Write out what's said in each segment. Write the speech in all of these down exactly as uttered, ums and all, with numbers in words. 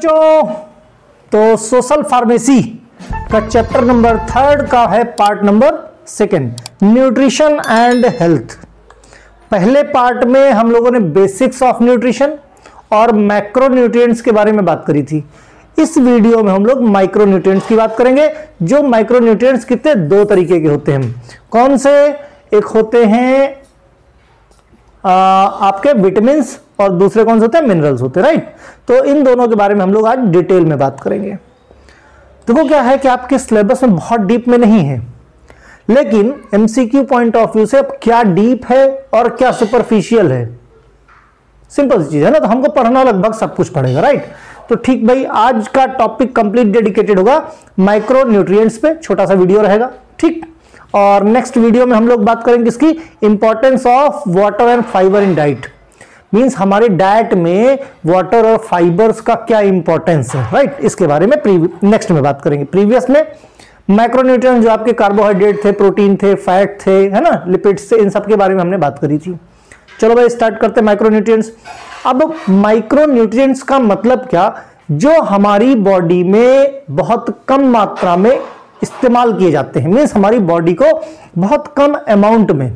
जो तो social pharmacy का चैप्टर नंबर थर्ड का है part number second nutrition and health. पहले पार्ट में हम लोगों ने बेसिक्स ऑफ न्यूट्रिशन और मैक्रो न्यूट्रिएंट्स के बारे में बात करी थी। इस वीडियो में हम लोग माइक्रो न्यूट्रिएंट्स की बात करेंगे। जो माइक्रो न्यूट्रिएंट्स कितने दो तरीके के होते हैं, कौन से? एक होते हैं आ, आपके विटामिन्स और दूसरे कौन से होते हैं? मिनरल्स होते हैं, राइट। तो इन दोनों के बारे में हम लोग आज डिटेल में बात करेंगे। देखो क्या है कि आपके सिलेबस में बहुत डीप में नहीं है, लेकिन एमसीक्यू पॉइंट ऑफ व्यू से अब क्या डीप है और क्या सुपरफिशियल है, सिंपल सी चीज है ना। तो हमको पढ़ना लगभग सब कुछ पड़ेगा, राइट। तो ठीक भाई, आज का टॉपिक कंप्लीट डेडिकेटेड होगा माइक्रो न्यूट्रिएंट्स पे, छोटा सा वीडियो रहेगा, ठीक। और नेक्स्ट वीडियो में हम लोग बात करेंगे इसकी importance of water and fibre in diet, means हमारे डाइट में वाटर और फाइबर्स का क्या इंपॉर्टेंस है, राइट। इसके बारे में नेक्स्ट में बात करेंगे। प्रीवियस में माइक्रोन्यूट्रिएंट्स जो आपके कार्बोहाइड्रेट थे, प्रोटीन थे, फैट थे, है ना, लिपिड्स थे, इन सब के बारे में हमने बात करी थी। चलो भाई स्टार्ट करते हैं माइक्रोन्यूट्रिएंट्स। अब माइक्रोन्यूट्रिएंट्स का मतलब क्या? जो हमारी बॉडी में बहुत कम मात्रा में इस्तेमाल किए जाते हैं, मीन्स हमारी बॉडी को बहुत कम अमाउंट में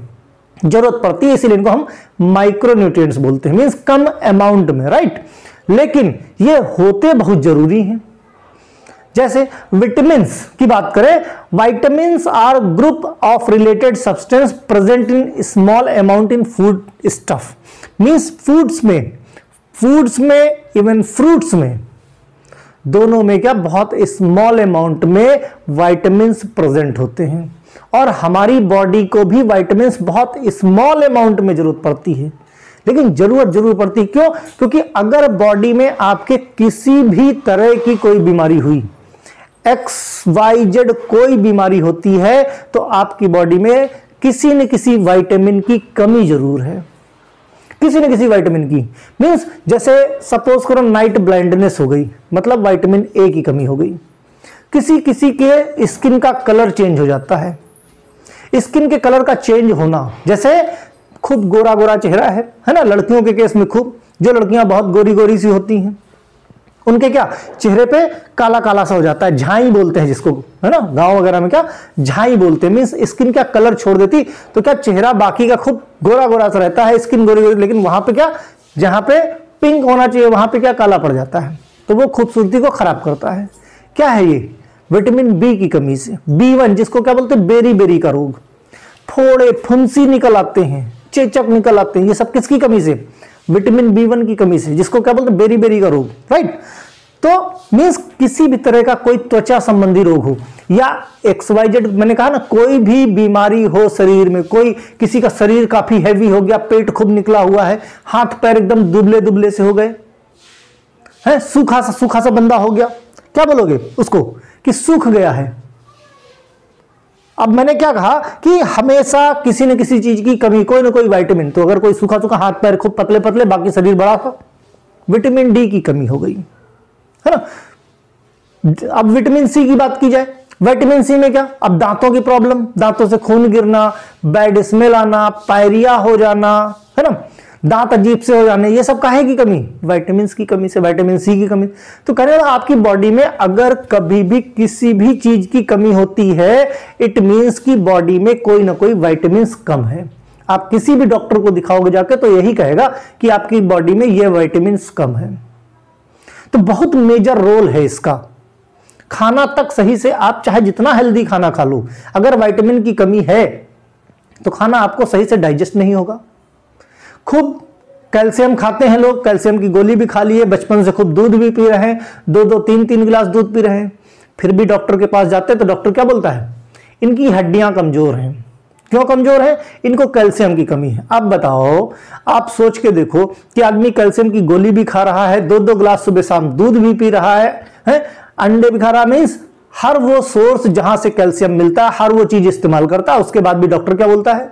जरूरत पड़ती है, इसीलिए इनको हम माइक्रोन्यूट्रिएंट्स बोलते हैं, मीन्स कम अमाउंट में, राइट। लेकिन ये होते बहुत जरूरी हैं। जैसे विटामिन्स की बात करें, vitamins are group of related substance present in small amount in food stuff, means foods में फूड्स में इवन फ्रूट्स में, दोनों में क्या बहुत स्मॉल अमाउंट में विटामिन्स प्रेजेंट होते हैं। और हमारी बॉडी को भी विटामिन्स बहुत स्मॉल अमाउंट में जरूरत पड़ती है, लेकिन जरूरत जरूर पड़ती है। क्यों? क्योंकि अगर बॉडी में आपके किसी भी तरह की कोई बीमारी हुई, एक्स वाई जेड कोई बीमारी होती है, तो आपकी बॉडी में किसी न किसी विटामिन की कमी जरूर है, किसी न किसी विटामिन की। मींस जैसे सपोज करो नाइट ब्लाइंडनेस हो गई, मतलब विटामिन ए की कमी हो गई। किसी किसी के स्किन का कलर चेंज हो जाता है, स्किन के कलर का चेंज होना, जैसे खूब गोरा गोरा चेहरा है, है ना, लड़कियों के केस में खूब, जो लड़कियां बहुत गोरी गोरी सी होती हैं, उनके क्या चेहरे पे काला काला सा हो जाता है, झाई बोलते हैं जिसको, है ना, गांव वगैरह में क्या झाई बोलते हैं। मीन्स स्किन क्या कलर छोड़ देती, तो क्या चेहरा बाकी का खूब गोरा गोरा सा रहता है, स्किन गोरी गोरी, लेकिन वहां पे क्या, जहां पे पिंक होना चाहिए वहां पे क्या काला पड़ जाता है, तो वो खूबसूरती को खराब करता है। क्या है ये? विटामिन बी की कमी से, बी वन जिसको क्या बोलते हैं, बेरी बेरी का रोग, फोड़े फुंसी निकल आते हैं, चेचक निकल आते हैं, ये सब किसकी कमी से? विटामिन बी वन की कमी से, जिसको क्या बोलते हैं बेरी बेरी का रोग, राइट। तो मीन्स किसी भी तरह का कोई त्वचा संबंधी रोग हो या एक्स वाई जेड, मैंने कहा ना, कोई भी बीमारी हो शरीर में, कोई किसी का शरीर काफी हैवी हो गया, पेट खूब निकला हुआ है, हाथ पैर एकदम दुबले दुबले से हो गए हैं, सूखा सा सूखा सा बंदा हो गया, क्या बोलोगे उसको कि सूख गया है। अब मैंने क्या कहा कि हमेशा किसी न किसी चीज की कमी, कोई ना कोई विटामिन। तो अगर कोई सूखा सूखा, हाथ पैर खूब पतले पतले, बाकी शरीर बड़ा था, विटामिन डी की कमी हो गई, है ना। अब विटामिन सी की बात की जाए, विटामिन सी में क्या, अब दांतों की प्रॉब्लम, दांतों से खून गिरना, बैड स्मेल आना, पायरिया हो जाना, है ना, दांत अजीब से हो जाने, ये सब काहे की कमी? विटामिन की कमी से, विटामिन सी की कमी। तो कह रहे हैं आपकी बॉडी में अगर कभी भी किसी भी चीज की कमी होती है, इट मींस कि बॉडी में कोई ना कोई विटामिन कम है। आप किसी भी डॉक्टर को दिखाओगे जाके तो यही कहेगा कि आपकी बॉडी में ये विटामिन कम है। तो बहुत मेजर रोल है इसका। खाना तक सही से आप चाहे जितना हेल्दी खाना खा लो, अगर विटामिन की कमी है तो खाना आपको सही से डाइजेस्ट नहीं होगा। खूब कैल्शियम खाते हैं लोग, कैल्शियम की गोली भी खा ली है, बचपन से खूब दूध भी पी रहे हैं, दो दो तीन तीन गिलास दूध पी रहे हैं, फिर भी डॉक्टर के पास जाते हैं तो डॉक्टर क्या बोलता है, इनकी हड्डियां कमजोर हैं। क्यों कमजोर है? इनको कैल्शियम की कमी है। अब बताओ, आप सोच के देखो कि आदमी कैल्शियम की गोली भी खा रहा है, दो दो गिलास सुबह शाम दूध भी पी रहा है, है? अंडे भी खा रहा है, मीन्स हर वो सोर्स जहां से कैल्शियम मिलता है हर वो चीज इस्तेमाल करता है। उसके बाद भी डॉक्टर क्या बोलता है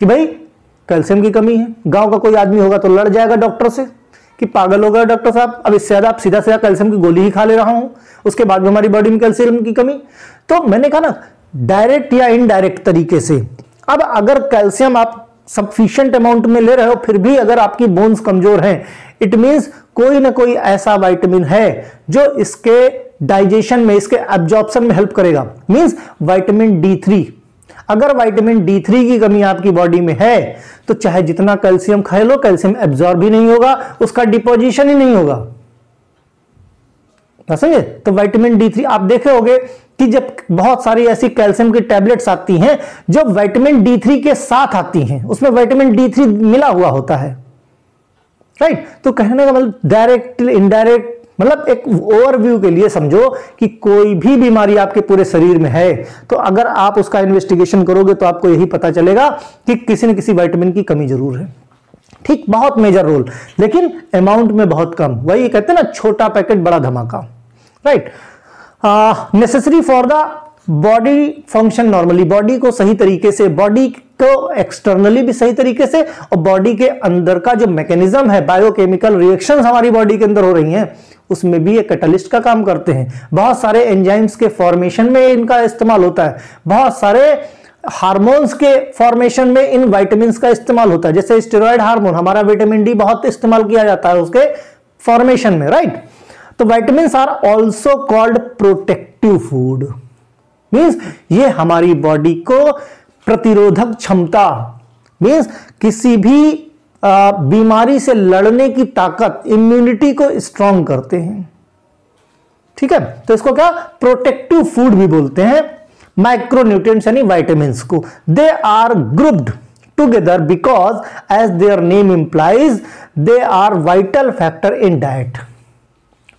कि भाई कैल्शियम की कमी है। गांव का कोई आदमी होगा तो लड़ जाएगा डॉक्टर से कि पागल हो गया डॉक्टर साहब, अब इससे आप सीधा सीधा कैल्शियम की गोली ही खा ले रहा हूं, उसके बाद भी हमारी बॉडी में कैल्शियम की कमी। तो मैंने कहा ना, डायरेक्ट या इनडायरेक्ट तरीके से। अब अगर कैल्शियम आप सफिशिएंट अमाउंट में ले रहे हो फिर भी अगर आपकी बोन्स कमजोर हैं, इट मींस कोई ना कोई ऐसा विटामिन है जो इसके डाइजेशन में, इसके एब्जॉर्प्शन में हेल्प करेगा। मींस विटामिन डी थ्री, अगर विटामिन डी थ्री की कमी आपकी बॉडी में है तो चाहे जितना कैल्शियम खा लो कैल्शियम एब्जॉर्ब ही नहीं होगा, उसका डिपोजिशन ही नहीं होगा। समझे? तो विटामिन डी थ्री आप देखे होंगे कि जब बहुत सारी ऐसी कैल्शियम की टैबलेट्स आती हैं जो विटामिन डी थ्री के साथ आती हैं, उसमें विटामिन डी थ्री मिला हुआ होता है, राइट। तो कहने का मतलब डायरेक्ट इनडायरेक्ट, मतलब एक ओवरव्यू के लिए समझो कि कोई भी बीमारी आपके पूरे शरीर में है तो अगर आप उसका इन्वेस्टिगेशन करोगे तो आपको यही पता चलेगा कि किसी न किसी विटामिन की कमी जरूर है। ठीक, बहुत मेजर रोल लेकिन अमाउंट में बहुत कम। वही कहते हैं ना, छोटा पैकेट बड़ा धमाका, right. Necessary for the body function normally, body को सही तरीके से, बॉडी को एक्सटर्नली भी सही तरीके से और बॉडी के अंदर का जो मैकेनिज्म है, बायोकेमिकल रिएक्शंस हमारी बॉडी के अंदर हो रही हैं, उसमें भी ये कैटलिस्ट का काम करते हैं। बहुत सारे एंजाइम्स के फॉर्मेशन में इनका इस्तेमाल होता है, बहुत सारे हार्मोन्स के फॉर्मेशन में इन विटामिन्स का इस्तेमाल होता है। जैसे स्टेरॉयड हार्मोन, हमारा विटामिन डी बहुत इस्तेमाल किया जाता है उसके फॉर्मेशन में, राइट। तो vitamins are also called protective food, means ये हमारी बॉडी को प्रतिरोधक क्षमता, मीन्स किसी भी आ, बीमारी से लड़ने की ताकत, इम्यूनिटी को स्ट्रांग करते हैं। ठीक है, तो इसको क्या प्रोटेक्टिव फूड भी बोलते हैं। माइक्रोन्यूट्रिएंट्स यानी विटामिन्स को they are grouped together because as their name implies they are vital factor in diet,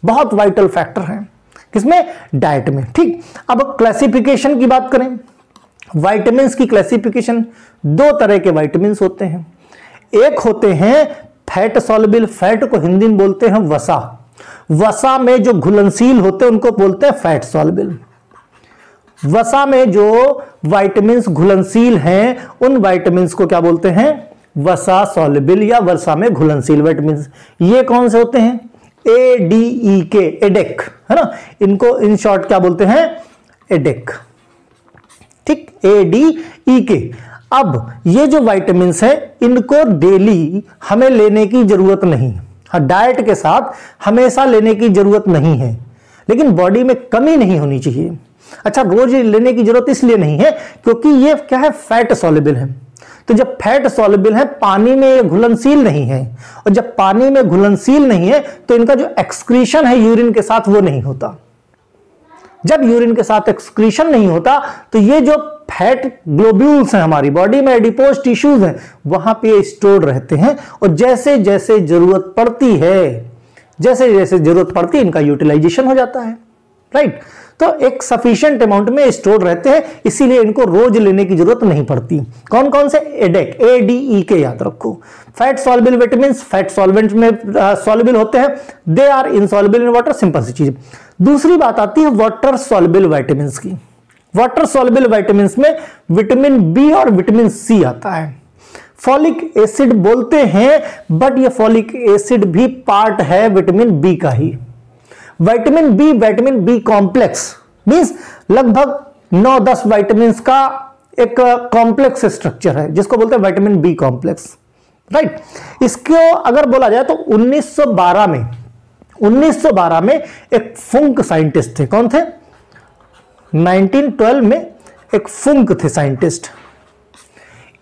बहुत वाइटल फैक्टर है किसमें, डाइट में। ठीक, अब क्लासिफिकेशन की बात करें, विटामिन्स की क्लासिफिकेशन दो तरह के विटामिन्स होते हैं। एक होते हैं फैट सॉल्युबल, फैट को हिंदी में बोलते हैं वसा, वसा में जो घुलनशील होते हैं उनको बोलते हैं फैट सॉल्युबल। वसा में जो विटामिन्स घुलनशील हैं उन विटामिन्स को क्या बोलते हैं, वसा सॉल्युबल या वसा में घुलनशील विटामिन्स। ये कौन से होते हैं, ए डी ई के, एडेक है ना, इनको इन शॉर्ट क्या बोलते हैं, एडेक। ठीक, ए डी ई के। अब ये जो विटामिन्स हैं इनको डेली हमें लेने की जरूरत नहीं, हाँ डाइट के साथ हमेशा लेने की जरूरत नहीं है, लेकिन बॉडी में कमी नहीं होनी चाहिए। अच्छा, रोज लेने की जरूरत इसलिए नहीं है क्योंकि ये क्या है, फैट सॉल्युबल है। तो जब फैट सॉल्युबल है पानी में ये घुलनशील नहीं है, और जब पानी में घुलनशील नहीं है तो इनका जो एक्सक्रीशन है यूरिन के साथ वो नहीं होता। जब यूरिन के साथ एक्सक्रीशन नहीं होता तो ये जो फैट ग्लोब्यूल्स हैं हमारी बॉडी में, एडिपोज टिश्यूज हैं, वहां पे स्टोर रहते हैं और जैसे जैसे जरूरत पड़ती है, जैसे जैसे जरूरत पड़ती है इनका यूटिलाइजेशन हो जाता है, राइट। तो एक सफिशिएंट अमाउंट में स्टोर रहते हैं, इसीलिए इनको रोज लेने की जरूरत नहीं पड़ती। कौन कौन से, एडेक, ए डी ई के याद रखो। Fat soluble vitamins fat solvent में सॉल्युबल होते हैं, they are insoluble in water, simple सी चीज। दूसरी बात आती है वाटर सॉल्युबल विटामिन्स की। वाटर सॉल्युबल विटामिन्स में विटामिन बी और विटामिन सी आता है, फॉलिक एसिड बोलते हैं, बट ये फॉलिक एसिड भी पार्ट है विटामिन बी का ही। Vitamin B, vitamin B complex means लगभग नौ दस विटामिन्स का एक कॉम्प्लेक्स स्ट्रक्चर है जिसको बोलते हैं विटामिन बी कॉम्प्लेक्स, राइट। इसको अगर बोला जाए तो उन्नीस सौ बारह में उन्नीस सौ बारह में एक फुंक साइंटिस्ट थे। कौन थे? उन्नीस सौ बारह में एक फुंक थे साइंटिस्ट।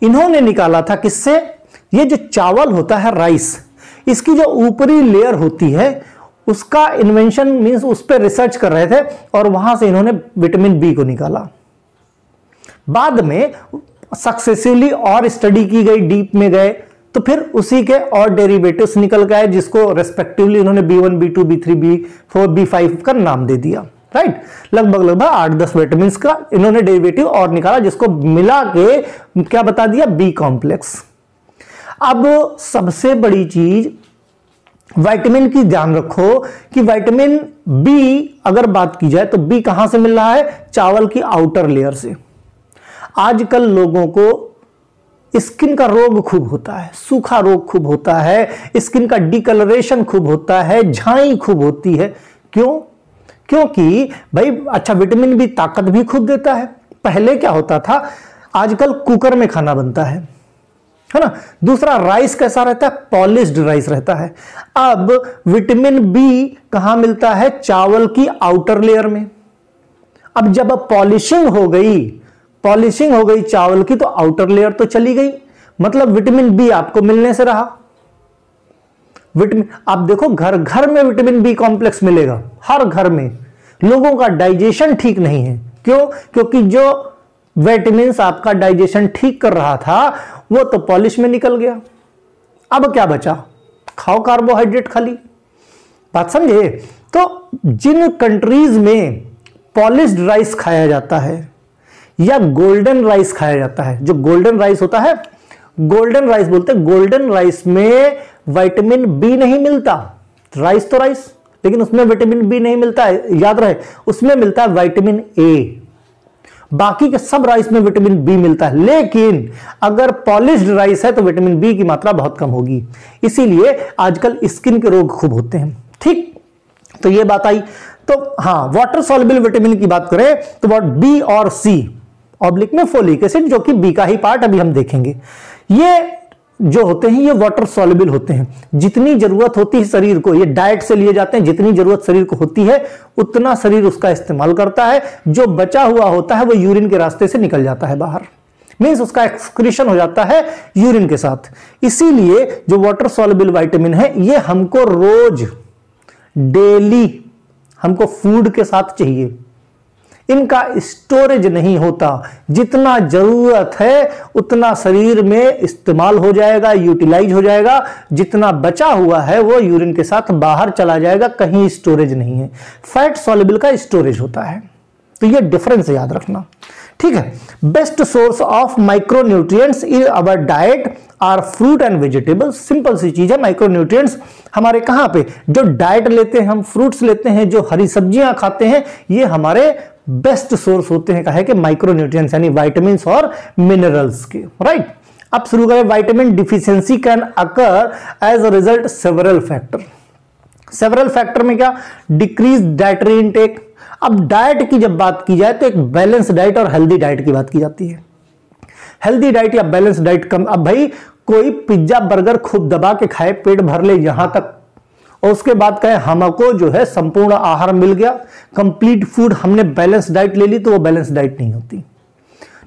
इन्होंने निकाला था किससे, ये जो चावल होता है राइस, इसकी जो ऊपरी लेयर होती है उसका इन्वेंशन, मींस उस पर रिसर्च कर रहे थे और वहां से इन्होंने विटामिन बी को निकाला। बाद में सक्सेसिवली और स्टडी की गई, डीप में गए तो फिर उसी के और डेरिवेटिव्स निकल गए जिसको रेस्पेक्टिवली इन्होंने B one B two B three B four B five का नाम दे दिया, राइट। लगभग लगभग आठ दस विटामिन का इन्होंने डेरिवेटिव और निकाला जिसको मिला के क्या बता दिया, बी कॉम्प्लेक्स। अब सबसे बड़ी चीज विटामिन की ध्यान रखो कि विटामिन बी अगर बात की जाए तो बी कहां से मिल रहा है, चावल की आउटर लेयर से। आजकल लोगों को स्किन का रोग खूब होता है, सूखा रोग खूब होता है, स्किन का डिकलरेशन खूब होता है, झाई खूब होती है। क्यों? क्योंकि भाई अच्छा विटामिन बी ताकत भी खूब देता है। पहले क्या होता था, आजकल कुकर में खाना बनता है, है ना। दूसरा राइस कैसा रहता है, पॉलिश्ड राइस रहता है। अब विटामिन बी कहां मिलता है, चावल की आउटर लेयर में। अब जब पॉलिशिंग हो गई, पॉलिशिंग हो गई चावल की, तो आउटर लेयर तो चली गई, मतलब विटामिन बी आपको मिलने से रहा। विटामिन, आप देखो घर घर में विटामिन बी कॉम्प्लेक्स मिलेगा हर घर में। लोगों का डाइजेशन ठीक नहीं है, क्यों? क्योंकि जो विटामिन आपका डाइजेशन ठीक कर रहा था वो तो पॉलिश में निकल गया। अब क्या बचा, खाओ कार्बोहाइड्रेट खाली। बात समझे? तो जिन कंट्रीज में पॉलिश्ड राइस खाया जाता है या गोल्डन राइस खाया जाता है, जो गोल्डन राइस होता है, गोल्डन राइस बोलते हैं, गोल्डन राइस में विटामिन बी नहीं मिलता। राइस तो राइस, लेकिन उसमें विटामिन बी नहीं मिलता है, याद रहे। उसमें मिलता है विटामिन ए, बाकी के सब राइस में विटामिन बी मिलता है। लेकिन अगर पॉलिश्ड राइस है तो विटामिन बी की मात्रा बहुत कम होगी, इसीलिए आजकल स्किन के रोग खूब होते हैं। ठीक, तो ये बात आई। तो हाँ, वाटर सॉल्युबल विटामिन की बात करें तो वॉट बी और सी ऑब्लिक में फोलिक एसिड, जो कि बी का ही पार्ट अभी हम देखेंगे, ये जो होते हैं ये वाटर सॉल्युबल होते हैं। जितनी जरूरत होती है शरीर को, ये डाइट से लिए जाते हैं, जितनी जरूरत शरीर को होती है उतना शरीर उसका इस्तेमाल करता है, जो बचा हुआ होता है वो यूरिन के रास्ते से निकल जाता है बाहर, मीन्स उसका एक्सक्रीशन हो जाता है यूरिन के साथ। इसीलिए जो वाटर सॉल्युबल विटामिन है ये हमको रोज डेली हमको फूड के साथ चाहिए। इनका स्टोरेज नहीं होता, जितना जरूरत है उतना शरीर में इस्तेमाल हो जाएगा, यूटिलाइज हो जाएगा, जितना बचा हुआ है वो यूरिन के साथ बाहर चला जाएगा, कहीं स्टोरेज नहीं है। फैट सॉल्युबल का स्टोरेज होता है, तो ये डिफरेंस याद रखना, ठीक है। Best source of micronutrients in our diet are fruit and vegetables. Simple सी चीज है, माइक्रोन्यूट्रिएंट्स हमारे कहाँ पे, जो डाइट लेते हैं हम, फ्रूट्स लेते हैं, जो हरी सब्जियां खाते हैं, ये हमारे बेस्ट सोर्स होते हैं कहे कि माइक्रोन्यूट्रिएंट्स यानी विटामिन्स और मिनरल्स के, राइट। अब शुरू करें, vitamin deficiency can occur as a result several factor. Several factor में क्या, डिक्रीज डाइटरी इनटेक। अब डाइट की जब बात की जाए तो एक बैलेंस डाइट और हेल्दी डाइट की बात की जाती है। हेल्दी डाइट या बैलेंस डाइट कम, अब भाई कोई पिज्जा बर्गर खूब दबा के खाए, पेट भर ले यहां तक, और उसके बाद कहे हमको जो है संपूर्ण आहार मिल गया, कंप्लीट फूड, हमने बैलेंस डाइट ले ली, तो वो बैलेंस डाइट नहीं होती।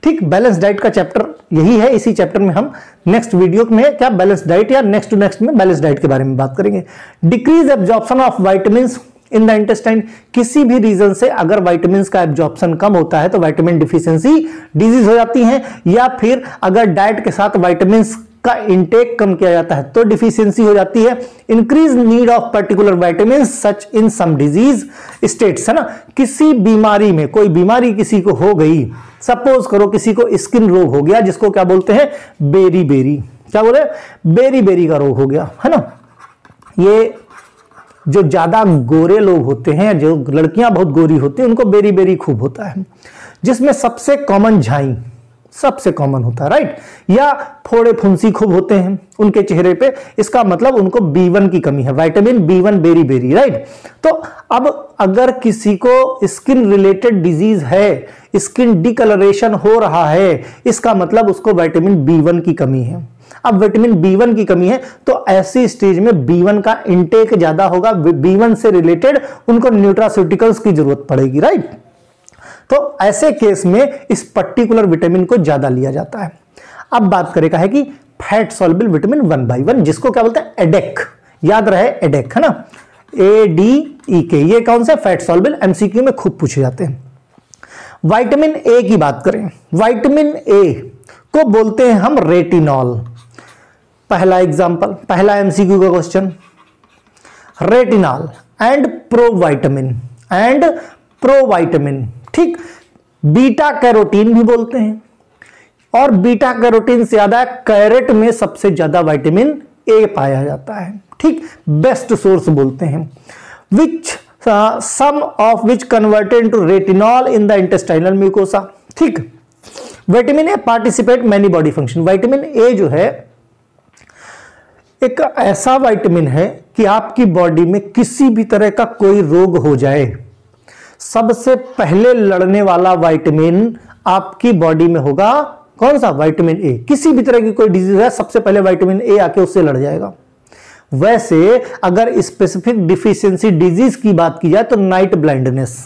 ठीक, बैलेंस डाइट का चैप्टर यही है, इसी चैप्टर में हम नेक्स्ट वीडियो में क्या बैलेंस डाइट या नेक्स्ट टू नेक्स्ट में बैलेंस डाइट के बारे में बात करेंगे। Decrease absorption of vitamin in the intestine, किसी भी रीजन से अगर विटामिन का एब्जॉर्प्शन कम होता है तो विटामिन डिफिशियंसी डिजीज हो जाती है, या फिर अगर डाइट के साथ विटामिन का इंटेक कम किया जाता है तो डिफिशियंसी हो जाती है। Increase need of particular vitamin such in some disease states, है ना। किसी बीमारी में, कोई बीमारी किसी को हो गई, सपोज करो किसी को स्किन रोग हो गया, जिसको क्या बोलते हैं, बेरी बेरी, क्या बोले, बेरी बेरी का रोग हो गया, है ना। ये जो ज्यादा गोरे लोग होते हैं, जो लड़कियां बहुत गोरी होती हैं, उनको बेरी बेरी खूब होता है, जिसमें सबसे कॉमन झाई सबसे कॉमन होता है, राइट। या फोड़े फुंसी खूब होते हैं उनके चेहरे पे, इसका मतलब उनको बी वन की कमी है, vitamin B one beriberi, right. तो अब अगर किसी को स्किन रिलेटेड डिजीज है, स्किन डिकलरेशन हो रहा है, इसका मतलब उसको विटामिन बी वन की कमी है। अब विटामिन बी वन की कमी है तो ऐसी स्टेज में बी वन का इंटेक ज्यादा होगा, बी वन से रिलेटेड उनको न्यूट्रास्यूटिकल्स की जरूरत पड़ेगी, राइट। तो ऐसे केस में इस पर्टिकुलर विटामिन को ज्यादा लिया जाता है। अब बात करें है कि fat soluble vitamin one by one, जिसको क्या बोलते हैं, एडेक, याद रहे एडेक, है ना, ए डी ई के। ये कौन से फैट सॉल्युबल, एमसीक्यू में खूब पूछे जाते हैं। विटामिन ए की बात करें, विटामिन ए को बोलते हैं हम रेटिनॉल। पहला एग्जाम्पल, पहला एमसीक्यू का question, retinol and provitamin, and provitamin, ठीक। बीटा कैरोटीन भी बोलते हैं, और बीटा कैरोटीन से ज्यादा कैरेट में सबसे ज्यादा विटामिन ए पाया जाता है, ठीक, बेस्ट सोर्स बोलते हैं। Which some of which converted to retinol in the intestinal mucosa, ठीक। Vitamin A participate many body function. Vitamin A जो है एक ऐसा विटामिन है कि आपकी बॉडी में किसी भी तरह का कोई रोग हो जाए, सबसे पहले लड़ने वाला विटामिन आपकी बॉडी में होगा कौन सा विटामिन ए, किसी भी तरह की कोई डिजीज है सबसे पहले विटामिन ए आके उससे लड़ जाएगा। वैसे अगर स्पेसिफिक डिफिशियंसी डिजीज की बात की जाए तो night blindness,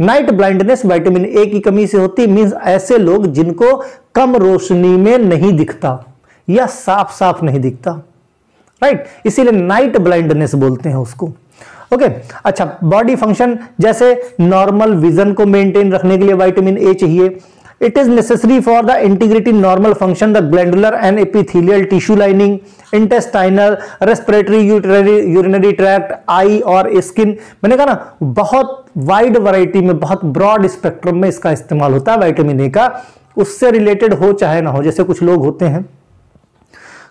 night blindness vitamin A की कमी से होती है। मीन्स ऐसे लोग जिनको कम रोशनी में नहीं दिखता या साफ साफ नहीं दिखता, राइट, इसीलिए नाइट ब्लाइंडनेस बोलते हैं उसको। ओके, अच्छा, बॉडी फंक्शन जैसे नॉर्मल विजन को मेंटेन रखने के लिए विटामिन ए चाहिए। It is necessary for the integrity normal function the glandular and epithelial tissue lining, intestinal, respiratory, urinary tract, eye और स्किन। मैंने कहा ना बहुत वाइड वैरायटी में, बहुत ब्रॉड स्पेक्ट्रम में इसका इस्तेमाल होता है विटामिन ए का। उससे रिलेटेड हो चाहे ना हो, जैसे कुछ लोग होते हैं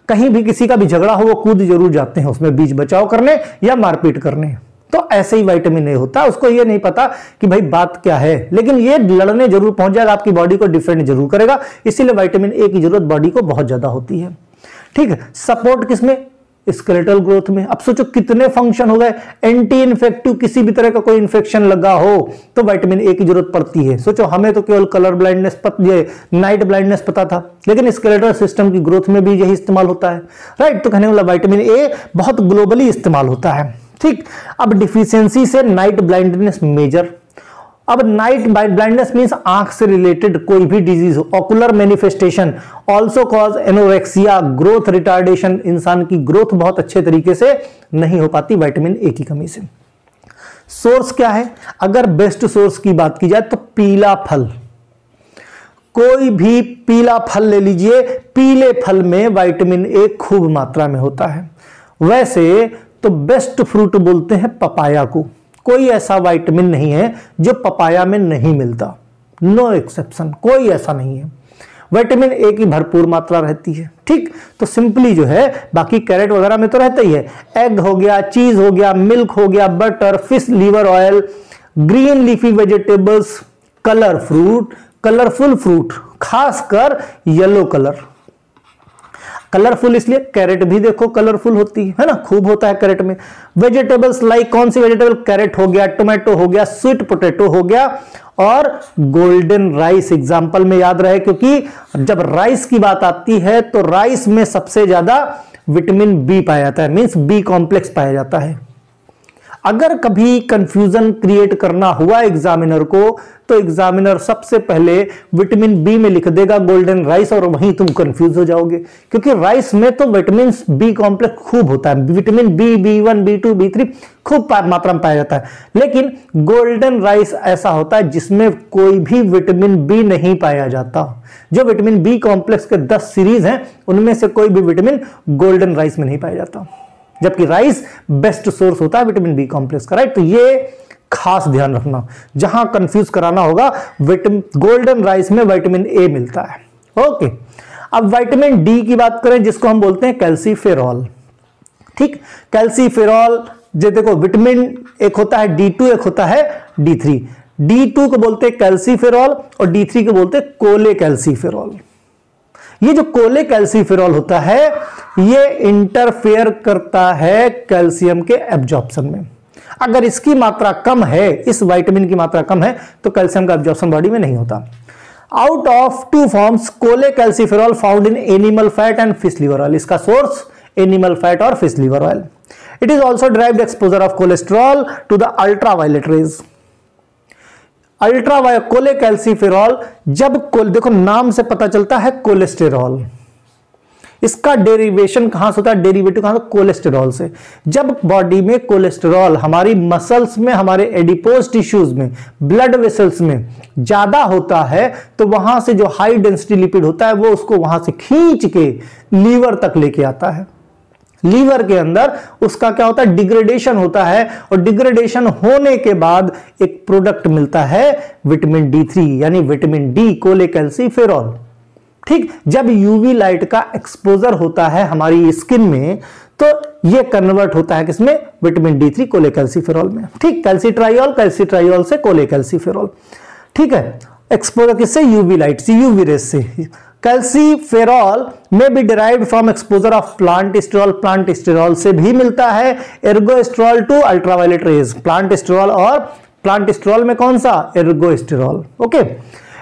कहीं भी किसी का भी झगड़ा हो वो कूद जरूर जाते हैं उसमें बीच बचाव करने या मारपीट करने, तो ऐसे ही विटामिन ए होता है। उसको ये नहीं पता कि भाई बात क्या है, लेकिन ये लड़ने जरूर पहुंच जाएगा, आपकी बॉडी को डिफेंड जरूर करेगा, इसीलिए विटामिन ए की जरूरत बॉडी को बहुत ज्यादा होती है। ठीक है, सपोर्ट किसमें? स्केलेटल ग्रोथ में। अब सोचो कितने फंक्शन हो गए। एंटी इन्फेक्टिव, किसी भी तरह का कोई इन्फेक्शन लगा हो तो विटामिन ए की जरूरत पड़ती है। सोचो हमें तो केवल कलर ब्लाइंडनेस, नाइट ब्लाइंडनेस पता था, लेकिन स्केलेटल सिस्टम की ग्रोथ में भी यही इस्तेमाल होता है, राइट। तो कहने वाला विटामिन ए बहुत ग्लोबली इस्तेमाल होता है। ठीक, अब डिफिशियंसी से नाइट ब्लाइंडनेस मेजर। अब नाइट ब्लाइंडनेस मीन्स आंख से रिलेटेड कोई भी disease, ocular manifestation also cause anorexia, growth retardation, इंसान की ग्रोथ बहुत अच्छे तरीके से नहीं हो पाती विटामिन ए की कमी से। सोर्स क्या है? अगर बेस्ट सोर्स की बात की जाए तो पीला फल, कोई भी पीला फल ले लीजिए, पीले फल में विटामिन ए खूब मात्रा में होता है। वैसे तो बेस्ट फ्रूट बोलते हैं पपाया को, कोई ऐसा विटामिन नहीं है जो पपाया में नहीं मिलता, नो एक्सेप्शन, कोई ऐसा नहीं है। विटामिन ए की भरपूर मात्रा रहती है। ठीक, तो सिंपली जो है, बाकी कैरेट वगैरह में तो रहता ही है, एग हो गया, चीज हो गया, मिल्क हो गया, butter, fish liver oil, green leafy vegetables, colour fruit, colourful fruit, खासकर येलो कलर। कलरफुल इसलिए, कैरेट भी देखो कलरफुल होती है ना, खूब होता है कैरेट में। वेजिटेबल्स लाइक कौन सी वेजिटेबल? कैरेट हो गया, टोमेटो हो गया, स्वीट पोटैटो हो गया और गोल्डन राइस। एग्जाम्पल में याद रहे, क्योंकि जब राइस की बात आती है तो राइस में सबसे ज्यादा विटामिन बी पाया जाता है, मीन्स बी कॉम्प्लेक्स पाया जाता है। अगर कभी कंफ्यूजन क्रिएट करना हुआ एग्जामिनर को, तो एग्जामिनर सबसे पहले विटामिन बी में लिख देगा गोल्डन राइस और वहीं तुम कंफ्यूज हो जाओगे, क्योंकि राइस में तो विटामिन बी कॉम्प्लेक्स खूब होता है, vitamin B, B one, B two, B three खूब मात्रा में पाया जाता है। लेकिन गोल्डन राइस ऐसा होता है जिसमें कोई भी विटामिन बी नहीं पाया जाता। जो विटामिन बी कॉम्प्लेक्स के दस सीरीज हैं उनमें से कोई भी विटामिन गोल्डन राइस में नहीं पाया जाता, जबकि राइस बेस्ट सोर्स होता है विटामिन बी कॉम्प्लेक्स का, राइट। तो ये खास ध्यान रखना, जहां कंफ्यूज कराना होगा, गोल्डन राइस में विटामिन ए मिलता है। ओके, अब विटामिन डी की बात करें, जिसको हम बोलते हैं कैल्सीफेरॉल। ठीक, कैल्सीफेरॉल जो देखो, विटामिन एक होता है डी टू, एक होता है डी थ्री। डी टू को बोलते हैं कैल्सीफेरॉल और डी थ्री को बोलते हैं कोले कैल्सीफेरॉल। ये जो कोले कैल्सीफेरॉल होता है ये इंटरफेयर करता है कैल्शियम के एब्जॉर्प्शन में। अगर इसकी मात्रा कम है, इस विटामिन की मात्रा कम है, तो कैल्शियम का एब्जॉर्प्शन बॉडी में नहीं होता। Out of two forms cholecalciferol found in animal fat and fish liver oil, इसका सोर्स एनिमल फैट और fish liver oil. It is also derived exposure of cholesterol to the ultraviolet rays. Ultraviolet cholecalciferol, जब कोल देखो नाम से पता चलता है cholesterol, इसका डेरिवेशन कहां से होता है? डेरिवेटिव कहां से? कोलेस्टेरॉल से। जब बॉडी में कोलेस्टेरॉल हमारी मसल्स में, हमारे एडिपोज टिश्यूज में, ब्लड वेसल्स में ज्यादा होता है, तो वहां से जो हाई डेंसिटी लिपिड होता है वो उसको वहां से खींच के लीवर तक लेके आता है। लीवर के अंदर उसका क्या होता है? डिग्रेडेशन होता है और डिग्रेडेशन होने के बाद एक प्रोडक्ट मिलता है विटामिन डी थ्री, यानी विटामिन डी कोले कैल्सीफेरॉल। ठीक, जब यूवी लाइट का एक्सपोजर होता है हमारी स्किन में तो ये कन्वर्ट होता है किसमें? Vitamin D three cholecalciferol में। ठीक, कैल्सीट्राइल, कैल्सीट्राइल से कोले कैल्सीफेरॉल। ठीक है, एक्सपोजर किससे? यूवी लाइट से, यूवी रेज से। कैल्सीफेरॉल में be derived from exposure of plant sterol, plant sterol से भी मिलता है, ergosterol to ultraviolet rays, plant sterol और प्लांट स्टेरॉल में कौन सा? Ergosterol. Okay,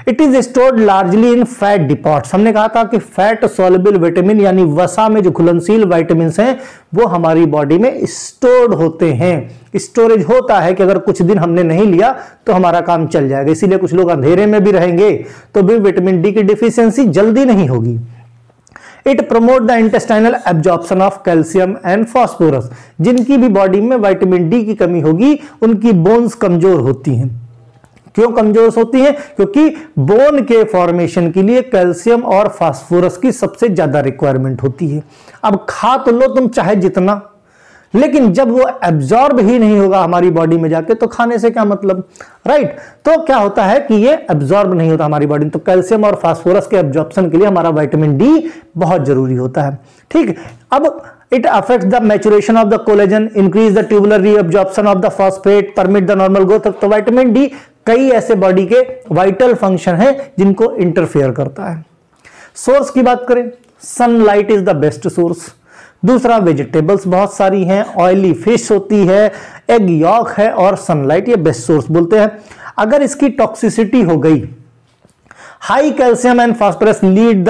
it is stored largely in fat depots. हमने कहा था कि फैट सोल्युबल विटामिन यानी वसा में जो घुलनशील विटामिन हैं वो हमारी बॉडी में स्टोर्ड होते हैं। स्टोरेज होता है कि अगर कुछ दिन हमने नहीं लिया तो हमारा काम चल जाएगा। इसीलिए कुछ लोग अंधेरे में भी रहेंगे तो भी विटामिन डी की डिफिशियंसी जल्दी नहीं होगी। It promote the intestinal absorption of calcium and phosphorus. जिनकी भी बॉडी में विटामिन डी की कमी होगी उनकी बोन्स कमजोर होती हैं। क्यों कमजोर होती हैं? क्योंकि बोन के फॉर्मेशन के लिए कैल्शियम और फास्फोरस की सबसे ज्यादा रिक्वायरमेंट होती है। अब खा तो लो तुम चाहे जितना, लेकिन जब वो एब्जॉर्ब ही नहीं होगा हमारी बॉडी में जाके तो खाने से क्या मतलब, राइट। तो क्या होता है कि ये एब्जॉर्ब नहीं होता हमारी बॉडी में, तो कैल्शियम और फास्फोरस के एब्जॉर्प्शन के लिए हमारा विटामिन डी बहुत जरूरी होता है। ठीक। अब it affects the maturation of the collagen, increase the tubular reabsorption of the phosphate, permit the normal growth. तो विटामिन डी कई ऐसे बॉडी के वाइटल फंक्शन हैं जिनको इंटरफेयर करता है। सोर्स की बात करें, sunlight is the best source. दूसरा, वेजिटेबल्स बहुत सारी हैं, ऑयली फिश होती है, एग यॉक है और सनलाइट, ये बेस्ट सोर्स बोलते हैं। अगर इसकी टॉक्सिसिटी हो गई, high calcium and phosphorus lead the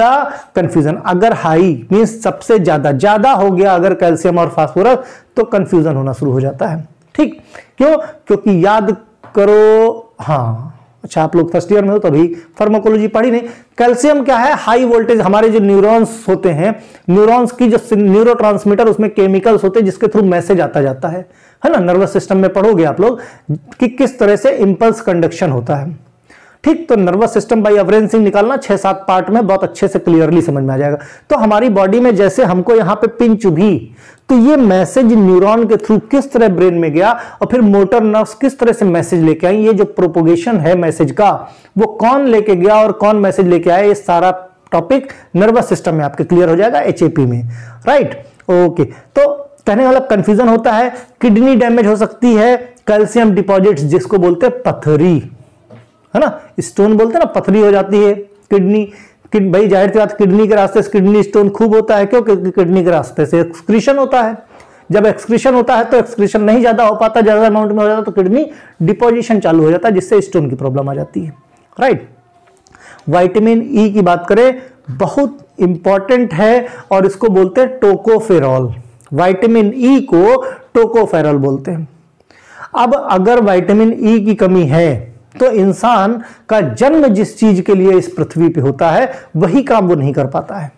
confusion. अगर हाई मीन्स सबसे ज्यादा ज्यादा हो गया अगर कैल्शियम और फॉस्फोरस तो कंफ्यूजन होना शुरू हो जाता है। ठीक। क्यों? क्योंकि याद करो, हाँ अच्छा आप लोग फर्स्ट ईयर में हो तो अभी फार्माकोलॉजी पढ़ी नहीं। कैल्शियम क्या है? High voltage. हमारे जो न्यूरॉन्स होते हैं, न्यूरॉन्स की जो न्यूरोट्रांसमीटर उसमें केमिकल्स होते हैं जिसके थ्रू मैसेज आता जाता है है ना। नर्वस सिस्टम में पढ़ोगे आप लोग कि किस तरह से इंपल्स कंडक्शन होता है। ठीक। तो नर्वस सिस्टम बाय एवरेंसिंग निकालना छह सात पार्ट में बहुत अच्छे से क्लियरली समझ में आ जाएगा। तो हमारी बॉडी में जैसे हमको यहाँ पे पिन चुभी तो ये मैसेज न्यूरॉन के थ्रू किस तरह ब्रेन में गया और फिर मोटर नर्व्स किस तरह से मैसेज लेके आई, ये जो प्रोपोगेशन है मैसेज का वो कौन लेके गया और कौन मैसेज लेके आया, ये सारा टॉपिक नर्वस सिस्टम में आपके क्लियर हो जाएगा एचएपी में, राइट। ओके। तो कहने वाला कंफ्यूजन होता है, किडनी डैमेज हो सकती है, कैल्शियम डिपॉजिट जिसको बोलते हैं पथरी है ना, स्टोन बोलते हैं ना, पथरी हो जाती है किडनी। किड भाई जाहिर सी बात किडनी के रास्ते से किडनी स्टोन खूब होता है। क्यों? क्योंकि किडनी के रास्ते से एक्सक्रीशन होता है। जब एक्सक्रीशन होता है तो एक्सक्रीशन नहीं ज्यादा हो पाता, ज्यादा अमाउंट में हो जाता तो किडनी डिपोजिशन चालू हो जाता है जिससे स्टोन की प्रॉब्लम आ जाती है, राइट। विटामिन ई की बात करें, बहुत इंपॉर्टेंट है और इसको बोलते हैं टोकोफेरॉल। विटामिन ई को टोकोफेरॉल बोलते हैं। अब अगर विटामिन ई की कमी है तो इंसान का जन्म जिस चीज के लिए इस पृथ्वी पे होता है वही काम वो नहीं कर पाता है।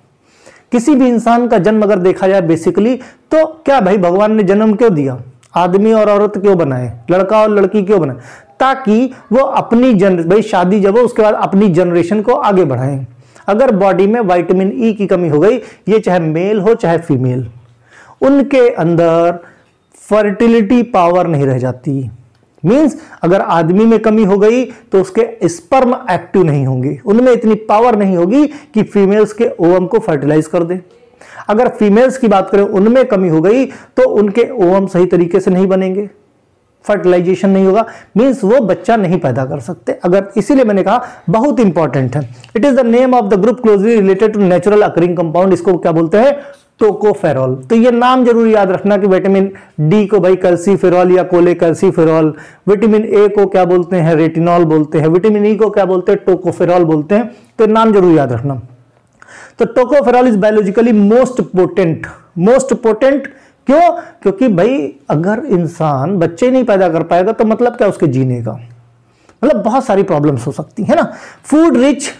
किसी भी इंसान का जन्म अगर देखा जाए बेसिकली तो क्या भाई भगवान ने जन्म क्यों दिया, आदमी और औरत क्यों बनाए, लड़का और लड़की क्यों बनाए, ताकि वो अपनी जन भाई शादी जब हो उसके बाद अपनी जनरेशन को आगे बढ़ाएं। अगर बॉडी में विटामिन ई की कमी हो गई, ये चाहे मेल हो चाहे फीमेल, उनके अंदर फर्टिलिटी पावर नहीं रह जाती। मीन्स अगर आदमी में कमी हो गई तो उसके स्पर्म एक्टिव नहीं होंगे, उनमें इतनी पावर नहीं होगी कि फीमेल्स के ओवम को फर्टिलाइज कर दे। अगर फीमेल्स की बात करें उनमें कमी हो गई तो उनके ओवम सही तरीके से नहीं बनेंगे, फर्टिलाइजेशन नहीं होगा, मीन्स वो बच्चा नहीं पैदा कर सकते। अगर इसीलिए मैंने कहा बहुत इंपॉर्टेंट है। It is the name of the group closely related to natural occurring compound, इसको क्या बोलते हैं, टोकोफेरॉल। तो ये नाम जरूर याद रखना कि विटामिन डी को भाई कैल्सीफेरॉल या कोले कैल्सीफेरॉल, विटामिन ए को क्या बोलते हैं, रेटिनॉल बोलते हैं, विटामिन ई को क्या बोलते हैं, टोकोफेरॉल बोलते हैं। तो नाम जरूर याद रखना। तो tocopherol is biologically most potent. Most potent क्यों? क्योंकि भाई अगर इंसान बच्चे नहीं पैदा कर पाएगा तो मतलब क्या उसके जीने का, मतलब बहुत सारी प्रॉब्लम्स हो सकती है ना। Food rich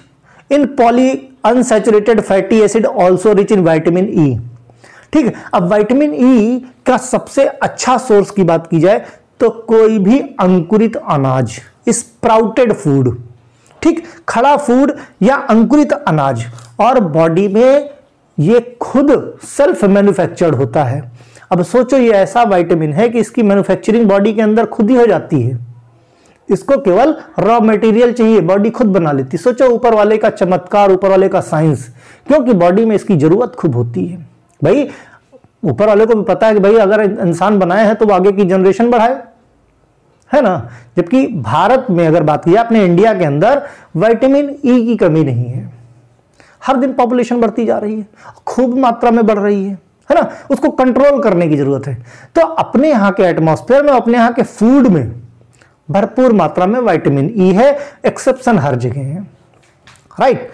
in poly unsaturated fatty acid, also rich in vitamin E. ठीक। अब विटामिन ई का सबसे अच्छा सोर्स की बात की जाए तो कोई भी अंकुरित अनाज, स्प्राउटेड फूड, ठीक, खड़ा फूड या अंकुरित अनाज, और बॉडी में ये खुद सेल्फ मैन्युफैक्चर्ड होता है। अब सोचो ये ऐसा विटामिन है कि इसकी मैन्युफैक्चरिंग बॉडी के अंदर खुद ही हो जाती है, इसको केवल रॉ मटेरियल चाहिए, बॉडी खुद बना लेती। सोचो ऊपर वाले का चमत्कार, ऊपर वाले का साइंस, क्योंकि बॉडी में इसकी जरूरत खूब होती है। भाई ऊपर वाले को भी पता है कि भाई अगर इंसान बनाए हैं तो वो आगे की जनरेशन बढ़ाए, है ना। जबकि भारत में अगर बात की जाए, अपने इंडिया के अंदर विटामिन ई की कमी नहीं है, हर दिन पॉपुलेशन बढ़ती जा रही है, खूब मात्रा में बढ़ रही है है ना। उसको कंट्रोल करने की जरूरत है। तो अपने यहाँ के एटमॉस्फेयर में, अपने यहाँ के फूड में भरपूर मात्रा में विटामिन ई है, एक्सेप्शन हर जगह है। right?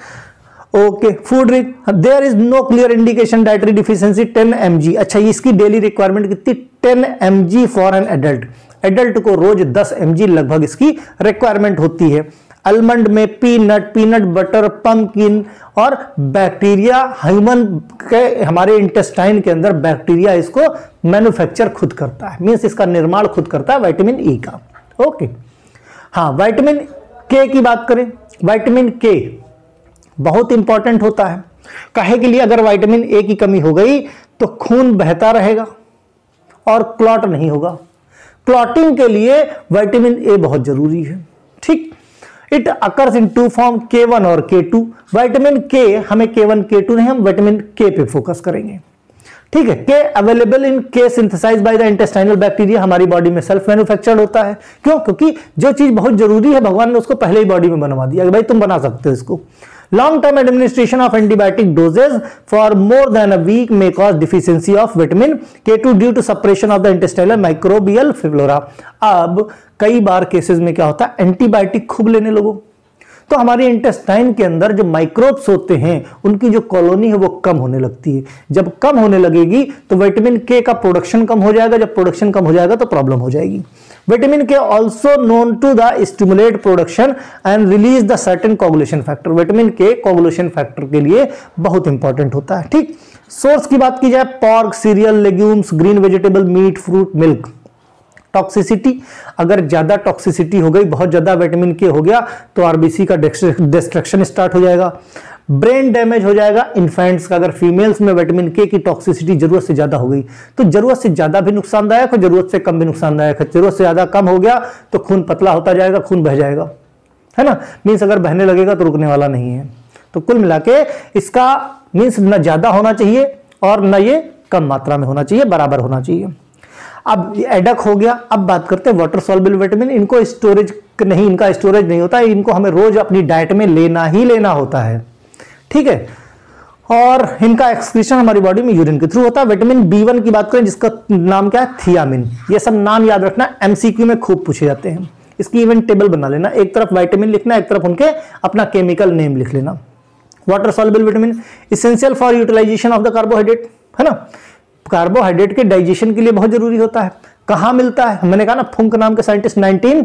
Okay, food rich, there is no clear indication dietary deficiency ten milligram. अच्छा इसकी daily requirement कितनी ten milligram for an adult. Adult को रोज ten milligram लगभग इसकी requirement होती है. Almond में peanut, peanut butter, pumpkin और बैक्टीरिया ह्यूमन के हमारे इंटेस्टाइन के अंदर बैक्टीरिया इसको मैन्युफैक्चर खुद करता है, मीन्स इसका निर्माण खुद करता है विटामिन ई का. Okay okay. हाँ, विटामिन के की बात करें, विटामिन के बहुत इंपॉर्टेंट होता है. काहे के लिए? अगर विटामिन ए की कमी हो गई तो खून बहता रहेगा और क्लॉट नहीं होगा. क्लॉटिंग के लिए विटामिन ए बहुत जरूरी है, ठीक. It occurs in two form, K one और के टू. विटामिन के हमें के वन के टू नहीं, हम विटामिन के पे फोकस करेंगे, ठीक है. के available in K synthesize by the intestinal bacteria, हमारी बॉडी में सेल्फ मैन्युफैक्चर्ड होता है. क्यों? क्योंकि जो चीज बहुत जरूरी है भगवान ने उसको पहले ही बॉडी में बनवा दिया, भाई तुम बना सकते हो इसको. Long term administration of antibiotic doses for more than a week may cause deficiency of vitamin K two due to suppression of the intestinal microbial flora. अब कई बार केसेस में क्या होता है, एंटीबायोटिक खूब लेने लोगों तो हमारे इंटेस्टाइन के अंदर जो माइक्रोब्स होते हैं उनकी जो कॉलोनी है वो कम होने लगती है. जब कम होने लगेगी तो विटामिन के का प्रोडक्शन कम हो जाएगा, जब प्रोडक्शन कम हो जाएगा तो प्रॉब्लम हो जाएगी. Vitamin K also known to the stimulate production and release the certain coagulation factor. Vitamin K coagulation factor के लिए बहुत इंपॉर्टेंट होता है, ठीक. सोर्स की बात की जाए, pork, cereal, legumes, green vegetable, meat, fruit, milk. Toxicity, अगर ज़्यादा टॉक्सिसिटी हो गई, बहुत ज़्यादा विटामिन के हो गया तो आरबीसी का डिस्ट्रक्शन स्टार्ट हो जाएगा, ब्रेन डैमेज हो जाएगा इन्फेंट्स का. अगर फीमेल्स में विटामिन के की टॉक्सिसिटी जरूरत से ज़्यादा हो गई तो ज़रूरत से ज़्यादा भी नुकसानदायक और ज़रूरत से कम भी नुकसानदायक है. ज़रूरत से ज़्यादा कम हो गया तो खून पतला होता जाएगा, खून बह जाएगा, है ना. मीन्स अगर बहने लगेगा तो रुकने वाला नहीं है. तो कुल मिला के इसका मीन्स ना ज़्यादा होना चाहिए और न ये कम मात्रा में होना चाहिए, बराबर होना चाहिए. अब एडक हो गया. अब बात करते हैं वाटर सॉल्युबल विटामिन. इनको स्टोरेज नहीं, इनका स्टोरेज नहीं होता, इनको हमें रोज अपनी डाइट में लेना ही लेना होता है, ठीक है. और इनका एक्सक्रीशन हमारी बॉडी में यूरिन के थ्रू होता है. विटामिन बी वन की बात करें जिसका नाम क्या है, थियामिन. ये सब नाम याद रखना, एमसीक्यू में खूब पूछे जाते हैं. इसकी इवन टेबल बना लेना, एक तरफ विटामिन लिखना, एक तरफ उनके अपना केमिकल नेम लिख लेना. Water soluble vitamin essential for utilization of the carbohydrate, है ना. कार्बोहाइड्रेट के डाइजेशन के लिए बहुत जरूरी होता है. कहाँ मिलता है? मैंने कहा ना, फुंक नाम के साइंटिस्ट नाइनटीन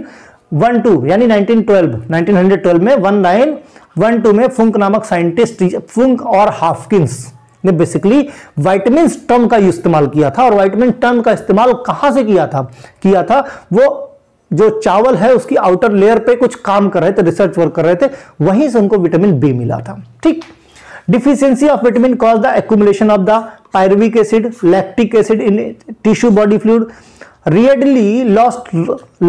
ट्वेल्व यानी नाइनटीन ट्वेल्व में नाइनटीन ट्वेल्व में फुंक नामक साइंटिस्ट, फुंक और हाफकिंस ने बेसिकली विटामिन टर्म का इस्तेमाल किया था. और विटामिन टर्म का इस्तेमाल कहाँ से किया था किया था वो जो चावल है उसकी आउटर लेयर पे कुछ काम कर रहे थे, रिसर्च वर्क कर रहे थे, वहीं से उनको विटामिन बी मिला था, ठीक. Deficiency of vitamin cause the accumulation of the pyruvic acid, lactic acid in tissue body fluid, readily lost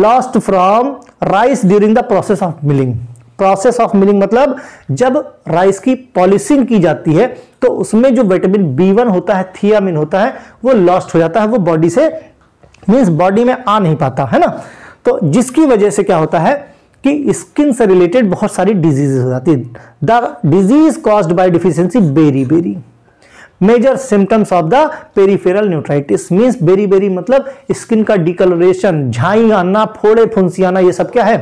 lost from rice during the process of milling. Process of milling मतलब जब rice की polishing की जाती है तो उसमें जो vitamin B one होता है, thiamine होता है, वो lost हो जाता है, वो body से means body में आ नहीं पाता, है ना. तो जिसकी वजह से क्या होता है कि स्किन से रिलेटेड बहुत सारी डिजीजेज हो जाती है. The disease caused by deficiency beriberi, major symptoms of the peripheral neuritis. Means beriberi मतलब स्किन का डिकलरेशन, झाई आना, फोड़े फुंसी आना, ये सब क्या है,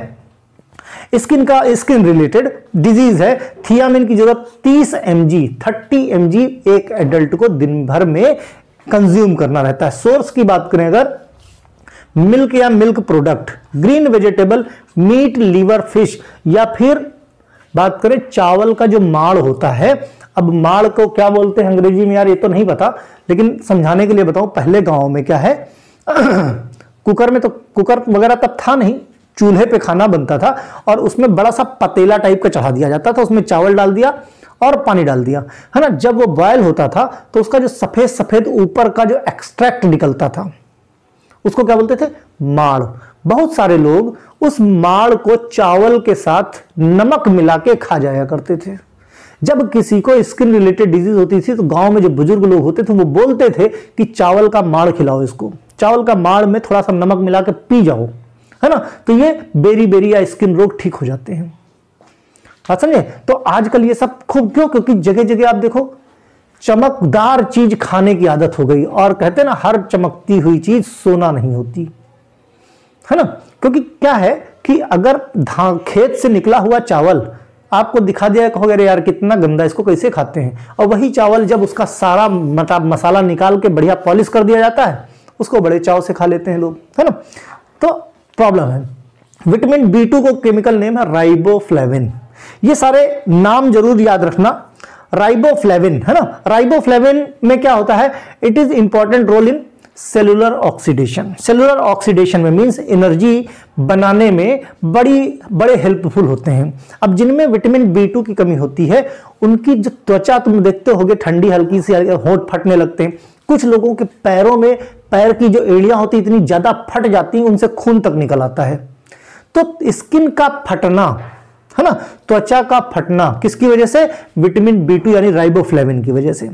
स्किन का स्किन रिलेटेड डिजीज है. थियामिन की जरूरत तीस M G thirty M G एक एडल्ट को दिन भर में कंज्यूम करना रहता है. सोर्स की बात करें, अगर मिल्क या milk product, green vegetable, meat, liver, fish, या फिर बात करें चावल का जो माड़ होता है. अब माड़ को क्या बोलते हैं अंग्रेजी में यार ये तो नहीं पता, लेकिन समझाने के लिए बताऊं. पहले गांव में क्या है, कुकर में तो कुकर वगैरह तब था नहीं, चूल्हे पे खाना बनता था और उसमें बड़ा सा पतीला टाइप का चढ़ा दिया जाता था, उसमें चावल डाल दिया और पानी डाल दिया, है ना. जब वो बॉयल होता था तो उसका जो सफेद सफेद ऊपर का जो एक्सट्रैक्ट निकलता था उसको क्या बोलते थे, माड़. बहुत सारे लोग उस माड़ को चावल के साथ नमक मिला के खा जाया करते थे. जब किसी को स्किन रिलेटेड डिजीज होती थी तो गांव में जो बुजुर्ग लोग होते थे वो बोलते थे कि चावल का माड़ खिलाओ इसको, चावल का माड़ में थोड़ा सा नमक मिला के पी जाओ, है ना, तो ये बेरी बेरी या स्किन रोग ठीक हो जाते हैं. बात समझे? तो आजकल ये सब खूब, क्यों? क्योंकि जगह जगह आप देखो चमकदार चीज खाने की आदत हो गई. और कहते हैं ना, हर चमकती हुई चीज सोना नहीं होती, है ना. क्योंकि क्या है कि अगर खेत से निकला हुआ चावल आपको दिखा दिया, कहोगे अरे यार कितना गंदा, इसको कैसे खाते हैं। और वही चावल जब उसका सारा मतलब मसाला निकाल के बढ़िया पॉलिश कर दिया जाता है, उसको बड़े चाव से खा लेते हैं लोग, है ना। तो प्रॉब्लम है। विटामिन बी टू को केमिकल नेम है राइबोफ्लेविन। ये सारे नाम जरूर याद रखना, राइबोफ्लेविन, है ना। राइबोफ्लेविन में क्या होता है, it is important role in cellular oxidation. Cellular oxidation में मीन्स एनर्जी बनाने में बड़ी बड़े हेल्पफुल होते हैं। अब जिनमें विटामिन बी टू की कमी होती है, उनकी जो त्वचा तुम देखते होगे ठंडी हल्की सी, होंठ फटने लगते हैं। कुछ लोगों के पैरों में पैर की जो एड़ियां होती इतनी ज़्यादा फट जाती हैं, उनसे खून तक निकल आता है। तो स्किन का फटना, है ना, त्वचा का फटना किसकी वजह से, विटामिन बी टू यानी राइबोफ्लेविन की वजह से।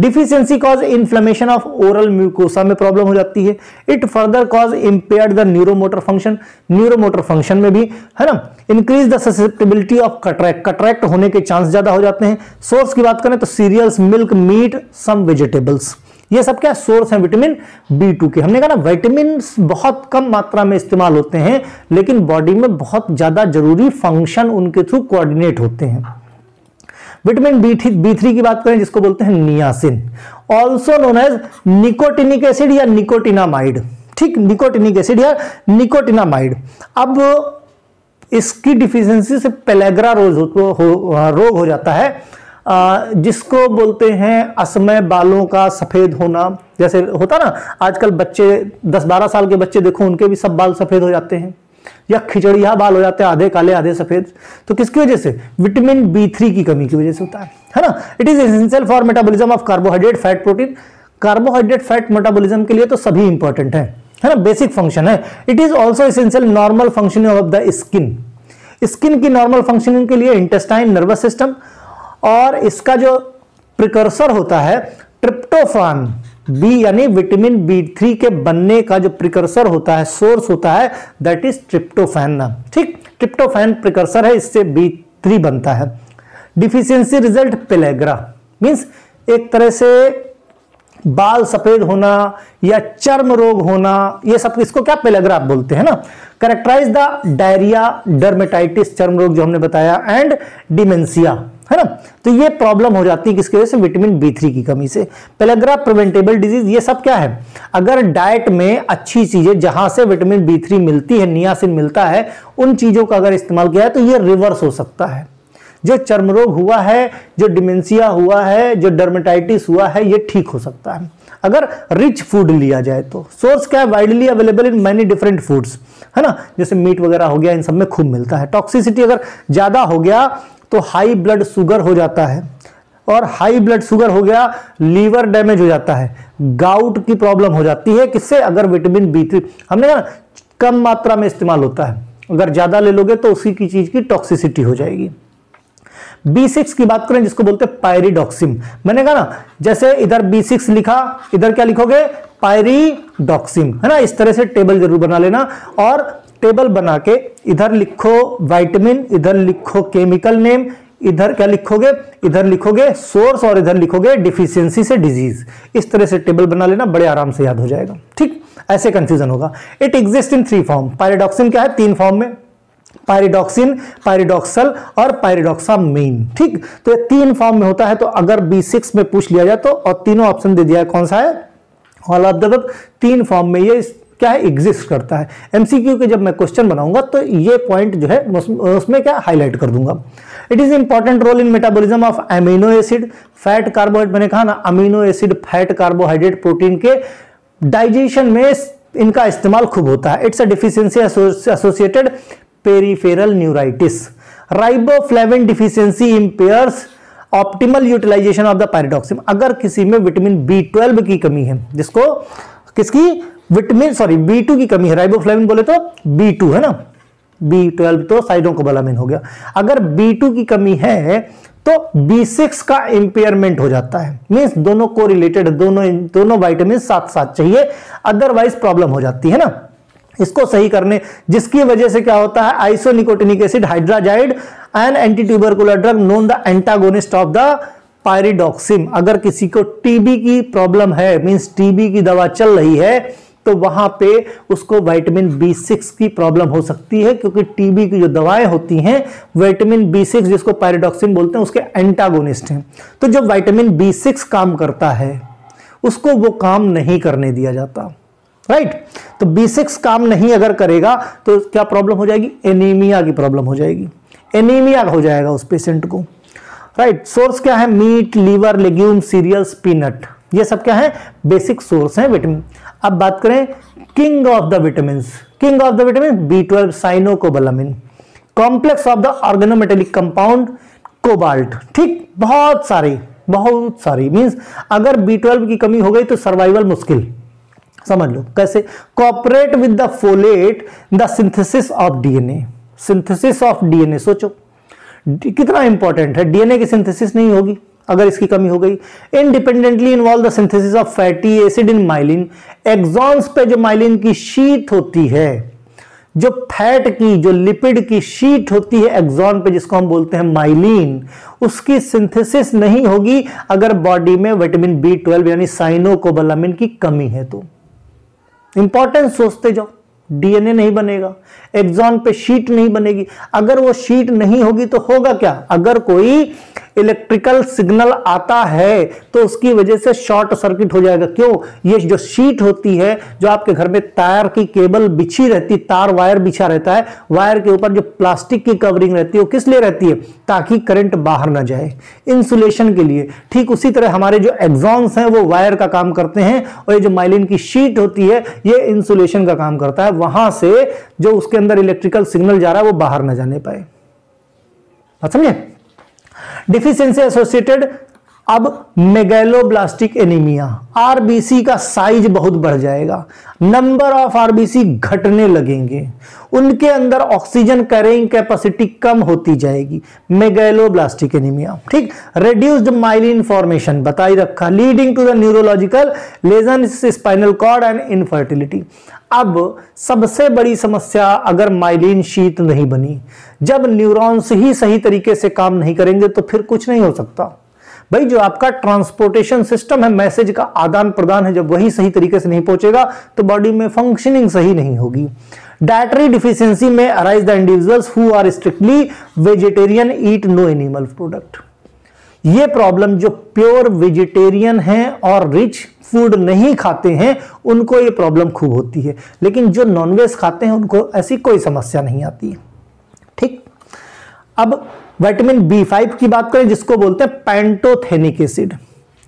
Deficiency cause inflammation of oral mucosa में प्रॉब्लम हो जाती है। It further cause impaired the neuromotor function, neuromotor function में भी, है ना। Increase the susceptibility of cataract, cataract होने के चांस ज्यादा हो जाते हैं। सोर्स की बात करें तो cereals, milk, meat, some vegetables, ये सब क्या सोर्स हैं विटामिन बी टू के। हमने कहा ना विटामिन बहुत कम मात्रा में इस्तेमाल होते हैं, लेकिन बॉडी में बहुत ज्यादा जरूरी फंक्शन उनके थ्रू कोऑर्डिनेट होते हैं। Vitamin B three B three की बात करें जिसको बोलते हैं niacin, also known as nicotinic acid या निकोटिनामाइड, ठीक, निकोटिनिक एसिड या निकोटिनामाइड। अब इसकी डिफिशियंसी से पेलेग्रा रोग हो, हो, रोग हो जाता है, जिसको बोलते हैं असमय बालों का सफेद होना। जैसे होता ना आजकल बच्चे दस बारह साल के बच्चे देखो, उनके भी सब बाल सफेद हो जाते हैं, या खिचड़िया बाल हो जाते हैं, आधे काले आधे सफेद। तो किसकी वजह से, विटामिन बी थ्री की कमी की वजह से होता है, है ना। It is essential for metabolism of carbohydrate, fat, protein. Carbohydrate fat metabolism के लिए तो सभी इंपॉर्टेंट है, है ना, बेसिक फंक्शन है। It is also essential normal functioning of the skin. Skin की नॉर्मल फंक्शनिंग के लिए इंटेस्टाइन, नर्वस सिस्टम, और इसका जो प्रिकर्सर होता है ट्रिप्टोफान बी यानी विटामिन बी थ्री के बनने का जो प्रिकर्सर होता है, सोर्स होता है, दैट इज ट्रिप्टोफैन नाम, ठीक, ट्रिप्टोफैन प्रिकर्सर है, इससे बी थ्री बनता है। डिफिशियंसी रिजल्ट पेलेग्रा, मीन्स एक तरह से बाल सफेद होना या चर्म रोग होना, ये सब इसको क्या पेलेग्रा आप बोलते हैं ना। कैरेक्टराइज द डायरिया, डर्मेटाइटिस, चर्म रोग जो हमने बताया, एंड डिमेंशिया, है ना। तो ये प्रॉब्लम हो जाती है किसकी वजह से, विटामिन बी थ्री की कमी से। पेलेग्रा प्रिवेंटेबल डिजीज, ये सब क्या है, अगर डाइट में अच्छी चीजें जहां से विटामिन बी थ्री मिलती है, नियासिन मिलता है, उन चीजों का अगर इस्तेमाल किया है तो ये रिवर्स हो सकता है। जो चर्म रोग हुआ है, जो डिमेंशिया हुआ है, जो डर्मेटाइटिस हुआ है, ये ठीक हो सकता है अगर रिच फूड लिया जाए तो। सोर्स क्या है, widely available in many different foods, है ना, जैसे मीट वगैरह हो गया, इन सब में खूब मिलता है। टॉक्सिसिटी अगर ज़्यादा हो गया तो हाई ब्लड शुगर हो जाता है, और हाई ब्लड शुगर हो गया लीवर डैमेज हो जाता है, गाउट की प्रॉब्लम हो जाती है, किससे, अगर विटामिन बी थ्री हमने कहा ना कम मात्रा में इस्तेमाल होता है, अगर ज़्यादा ले लोगे तो उसी की चीज़ की टॉक्सिसिटी हो जाएगी। बी सिक्स की बात करें जिसको बोलते हैं पायरीडॉक्सिम, मैंने कहा ना जैसे इधर बी सिक्स लिखा, इधर क्या लिखोगे, पायरीडॉक्सिम, है ना। इस तरह से टेबल जरूर बना लेना, और टेबल बना के इधर लिखो विटामिन, इधर लिखो केमिकल नेम, इधर क्या लिखोगे, इधर लिखोगे सोर्स, और इधर लिखोगे डिफिशियंसी से डिजीज। इस तरह से टेबल बना लेना, बड़े आराम से याद हो जाएगा, ठीक, ऐसे कंफ्यूजन होगा। It exist in three form, pyridoxine क्या है, तीन फॉर्म में, पायरीडॉक्सिन, पायरीडॉक्सल और पायरीडॉक्सामीन, ठीक। तो ये तीन फॉर्म में होता है। तो अगर बी सिक्स में पूछ लिया जाए तो, और तीनों ऑप्शन दे दिया है, कौन सा है, ऑल ऑफ द तीन फॉर्म में ये क्या है, एग्जिस्ट करता है। एमसीक्यू के जब मैं क्वेश्चन बनाऊंगा तो ये पॉइंट जो है उसमें क्या हाईलाइट कर दूंगा। It is important role in metabolism of amino acid, fat, carbohydrate, मैंने कहा ना amino acid, fat, carbohydrate, protein के डाइजेशन में इनका इस्तेमाल खूब होता है। It's a deficiency associated peripheral neuritis. Riboflavin deficiency impairs optimal utilization of the pyridoxine. अगर किसी में विटामिन बी ट्वेल्व की कमी है, जिसको किसकी, विटामिन सॉरी बी टू की कमी है, राइबोफ्लेविन बोले तो बी टू है ना, बी ट्वेल्व तो साइटोकोबालामिन हो गया। अगर बी टू की कमी है तो बी सिक्स का इंपेयरमेंट हो जाता है, मीन्स दोनों को रिलेटेड, दोनों दोनों वाइटामिन साथ साथ चाहिए, अदरवाइज प्रॉब्लम हो जाती है ना। इसको सही करने जिसकी वजह से क्या होता है, isonicotinic acid, hydrazide, an antitubercular drug known the antagonist of the pyridoxine. अगर किसी को टीबी की प्रॉब्लम है, मींस टीबी की दवा चल रही है, तो वहाँ पे उसको विटामिन बी सिक्स की प्रॉब्लम हो सकती है, क्योंकि टीबी की जो दवाएं होती हैं विटामिन बी सिक्स जिसको पायरेडॉक्सिन बोलते हैं उसके एंटागोनिस्ट हैं। तो जब विटामिन बी सिक्स काम करता है उसको वो काम नहीं करने दिया जाता, राइट। तो बी सिक्स काम नहीं अगर करेगा तो क्या प्रॉब्लम हो जाएगी, एनीमिया की प्रॉब्लम हो जाएगी, एनीमिया हो जाएगा उस पेशेंट को, राइट। सोर्स क्या है, meat, liver, legume, cereals, peanut, ये सब क्या है बेसिक सोर्स है विटामिन। अब बात करें king of the vitamin, king of the vitamin B twelve cyanocobalamin, complex of the organometallic compound cobalt, ठीक। बहुत सारी बहुत सारी मीन्स अगर बी ट्वेल्व की कमी हो गई तो सर्वाइवल मुश्किल, समझ लो कैसे। Cooperate with the folate the synthesis of DNA, synthesis of DNA सोचो कितना इंपॉर्टेंट है, डीएनए की सिंथेसिस नहीं होगी अगर इसकी कमी हो गई। Independently involve the synthesis of fatty acid in myelin, axons पे जो माइलिन की शीट होती है, जो फैट की जो लिपिड की शीट होती है एक्सॉन पे जिसको हम बोलते हैं माइलिन, उसकी सिंथेसिस नहीं होगी अगर बॉडी में विटामिन बी ट्वेल्व यानी साइनोकोबालामिन की कमी है। तो इंपॉर्टेंस सोचते जाओ, डीएनए नहीं बनेगा, एक्सॉन पे शीट नहीं बनेगी, अगर वो शीट नहीं होगी तो होगा क्या, अगर कोई इलेक्ट्रिकल सिग्नल आता है तो उसकी वजह से शॉर्ट सर्किट हो जाएगा। क्यों, ये जो शीट होती है, जो आपके घर में तार की केबल बिछी रहती, तार वायर बिछा रहता है, वायर के ऊपर जो प्लास्टिक की कवरिंग रहती है वो किस लिए रहती है, ताकि करंट बाहर ना जाए, इंसुलेशन के लिए। ठीक उसी तरह हमारे जो एक्सॉन्स हैं वो वायर का, का काम करते हैं, और ये जो माइलिन की शीट होती है ये इंसुलेशन का, का काम करता है, वहां से जो उसके अंदर इलेक्ट्रिकल सिग्नल जा रहा है वो बाहर ना जाने पाए, बात समझे। डिफिशिएंसी एसोसिएटेड अब मेगेलोब्लास्टिक एनीमिया, आरबीसी का साइज बहुत बढ़ जाएगा, नंबर ऑफ आरबीसी घटने लगेंगे, उनके अंदर ऑक्सीजन कैरिंग कैपेसिटी कम होती जाएगी, मेगेलोब्लास्टिक एनीमिया, ठीक। रिड्यूस्ड माइलिन फॉर्मेशन बता ही रखा, leading to the neurological lesions, spinal cord and infertility. अब सबसे बड़ी समस्या, अगर माइलिन शीट नहीं बनी, जब न्यूरॉन्स ही सही तरीके से काम नहीं करेंगे तो फिर कुछ नहीं हो सकता भाई। जो आपका ट्रांसपोर्टेशन सिस्टम है, मैसेज का आदान प्रदान है, जब वही सही तरीके से नहीं पहुंचेगा तो बॉडी में फंक्शनिंग सही नहीं होगी। डायटरी डिफिशियंसी में arise the individuals who are strictly vegetarian, eat no animal product. ये प्रॉब्लम जो प्योर वेजिटेरियन हैं और रिच फूड नहीं खाते हैं उनको ये प्रॉब्लम खूब होती है, लेकिन जो नॉनवेज खाते हैं उनको ऐसी कोई समस्या नहीं आती है, ठीक। अब विटामिन बी फाइव की बात करें, जिसको बोलते हैं pantothenic acid,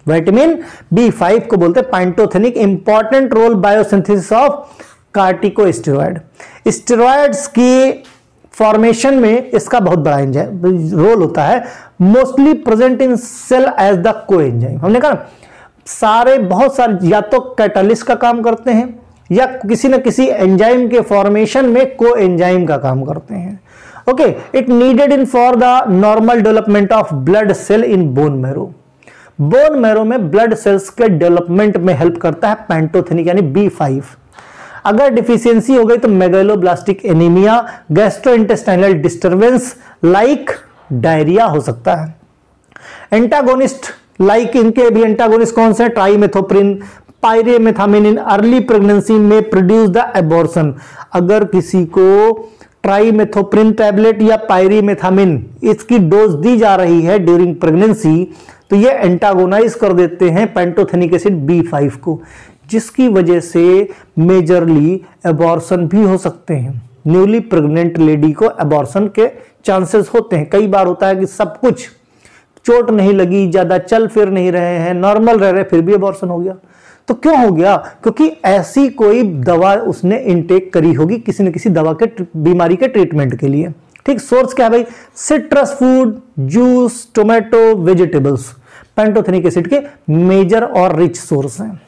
vitamin B five को बोलते हैं pantothenic. Important role biosynthesis of corticosteroid, steroids की फॉर्मेशन में इसका बहुत बड़ा रोल होता है, mostly present in cell as the coenzyme. हमने कहा सारे बहुत सारे या तो कैटालिस्ट का, का काम करते हैं या किसी न किसी एंजाइम के फॉर्मेशन में कोएंजाइम का, का काम करते हैं, okay. It needed in for the normal development of blood cell in bone marrow, bone marrow में ब्लड सेल्स के डेवलपमेंट में हेल्प करता है पैंटोथेनिक यानी बी फाइव। अगर डिफिशियंसी हो गई तो megaloblastic anaemia, gastrointestinal disturbance like diarrhoea हो सकता है। एंटागोनिस्ट लाइक, इनके भी एंटागोनिस्ट कौन से, trimethoprim, pyrimethamine in early pregnancy में प्रोड्यूस द एबॉर्शन। अगर किसी को ट्राइमेथोप्रिन टैबलेट या पायरीमेथामिन इसकी डोज दी जा रही है ड्यूरिंग प्रेगनेंसी तो ये एंटागोनाइज कर देते हैं पैंटोथेनिक एसिड बी फाइव को, जिसकी वजह से मेजरली एबॉर्शन भी हो सकते हैं। न्यूली प्रेग्नेंट लेडी को एबॉर्शन के चांसेस होते हैं। कई बार होता है कि सब कुछ, चोट नहीं लगी, ज़्यादा चल फिर नहीं रहे हैं, नॉर्मल रह रहे, फिर भी एबॉर्शन हो गया। तो क्यों हो गया, क्योंकि ऐसी कोई दवा उसने इनटेक करी होगी किसी न किसी दवा के बीमारी के ट्रीटमेंट के लिए, ठीक। सोर्स क्या है भाई, citrus food, juice, tomato, vegetables pantothenic acid के मेजर और रिच सोर्स हैं।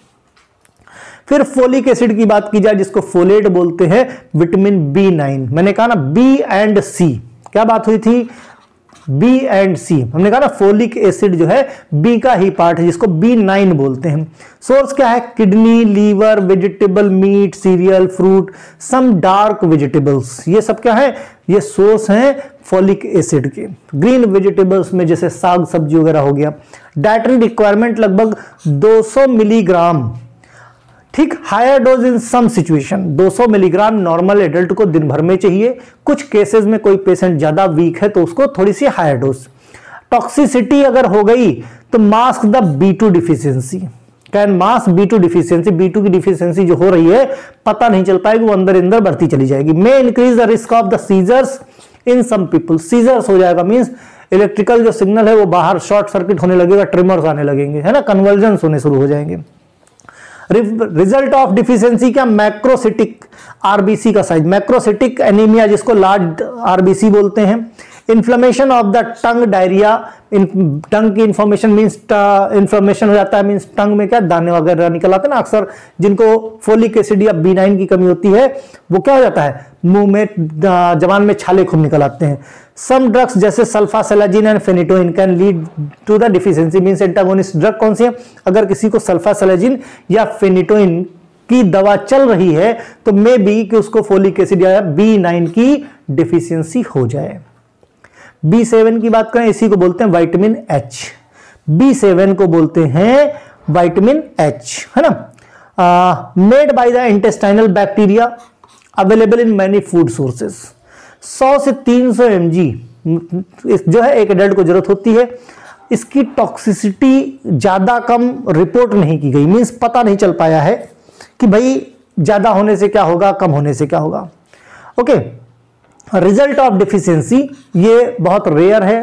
फिर फोलिक एसिड की बात की जाए, जिसको फोलेट बोलते हैं, विटामिन बी नाइन। मैंने कहा ना बी एंड सी, क्या बात हुई थी, बी एंड सी। हमने कहा ना फोलिक एसिड जो है बी का ही पार्ट है, जिसको बी नाइन बोलते हैं। सोर्स क्या है, kidney, liver, vegetable, meat, cereal, fruit, some dark vegetables, ये सब क्या है, ये सोर्स हैं फोलिक एसिड के। ग्रीन वेजिटेबल्स में जैसे साग सब्जी वगैरह हो गया। डाइटरी रिक्वायरमेंट लगभग दो सौ मिलीग्राम, ठीक। Higher dose in some situation, दो सौ मिलीग्राम नॉर्मल एडल्ट को दिन भर में चाहिए। कुछ केसेस में कोई पेशेंट ज्यादा वीक है तो उसको थोड़ी सी हायर डोज। टॉक्सिसिटी अगर हो गई तो mask the B two deficiency, can mask B two deficiency. B two की डिफिशियंसी जो हो रही है पता नहीं चल पाएगी, वो अंदर अंदर बढ़ती चली जाएगी। May increase the risk of the seizures in some people, seizures हो जाएगा मीन्स इलेक्ट्रिकल जो सिग्नल है वो बाहर शॉर्ट सर्किट होने लगेगा, ट्रिमर्स आने लगेंगे, है ना, कन्वर्जन होने शुरू हो जाएंगे। रिजल्ट ऑफ डिफिशियंसी क्या, मैक्रोसिटिक आरबीसी का साइज, मैक्रोसिटिक एनीमिया जिसको लार्ज आरबीसी बोलते हैं। Inflammation of the tongue, diarrhoea, tongue की इन्फॉर्मेशन मीन्स इन्फ्लेमेशन हो जाता है, मीन्स टंग में क्या दाने वगैरह निकल आते हैं ना, अक्सर जिनको फोलिक एसिड या बी नाइन की कमी होती है वो क्या हो जाता है, मुंह में जबान में छाले खूब निकल आते हैं। सम ड्रग्स जैसे sulfasalazine and phenytoin can lead to the deficiency, means antagonist drug कौन सी है, अगर किसी को सल्फासेलाजिन या फेनिटोइन की दवा चल रही है तो मे बी कि उसको फोलिक एसिड या बी नाइन की डिफिशियंसी हो जाए। बी सेवन की बात करें, इसी को बोलते हैं विटामिन एच, बी सेवन को बोलते हैं विटामिन एच, है ना। Made by the intestinal bacteria, available in many food sources. सौ से तीन सौ एमजी जो है एक एडल्ट को जरूरत होती है। इसकी टॉक्सिसिटी ज़्यादा कम रिपोर्ट नहीं की गई, मीन्स पता नहीं चल पाया है कि भाई ज़्यादा होने से क्या होगा, कम होने से क्या होगा। ओके, रिजल्ट ऑफ डिफिशियंसी, ये बहुत रेयर है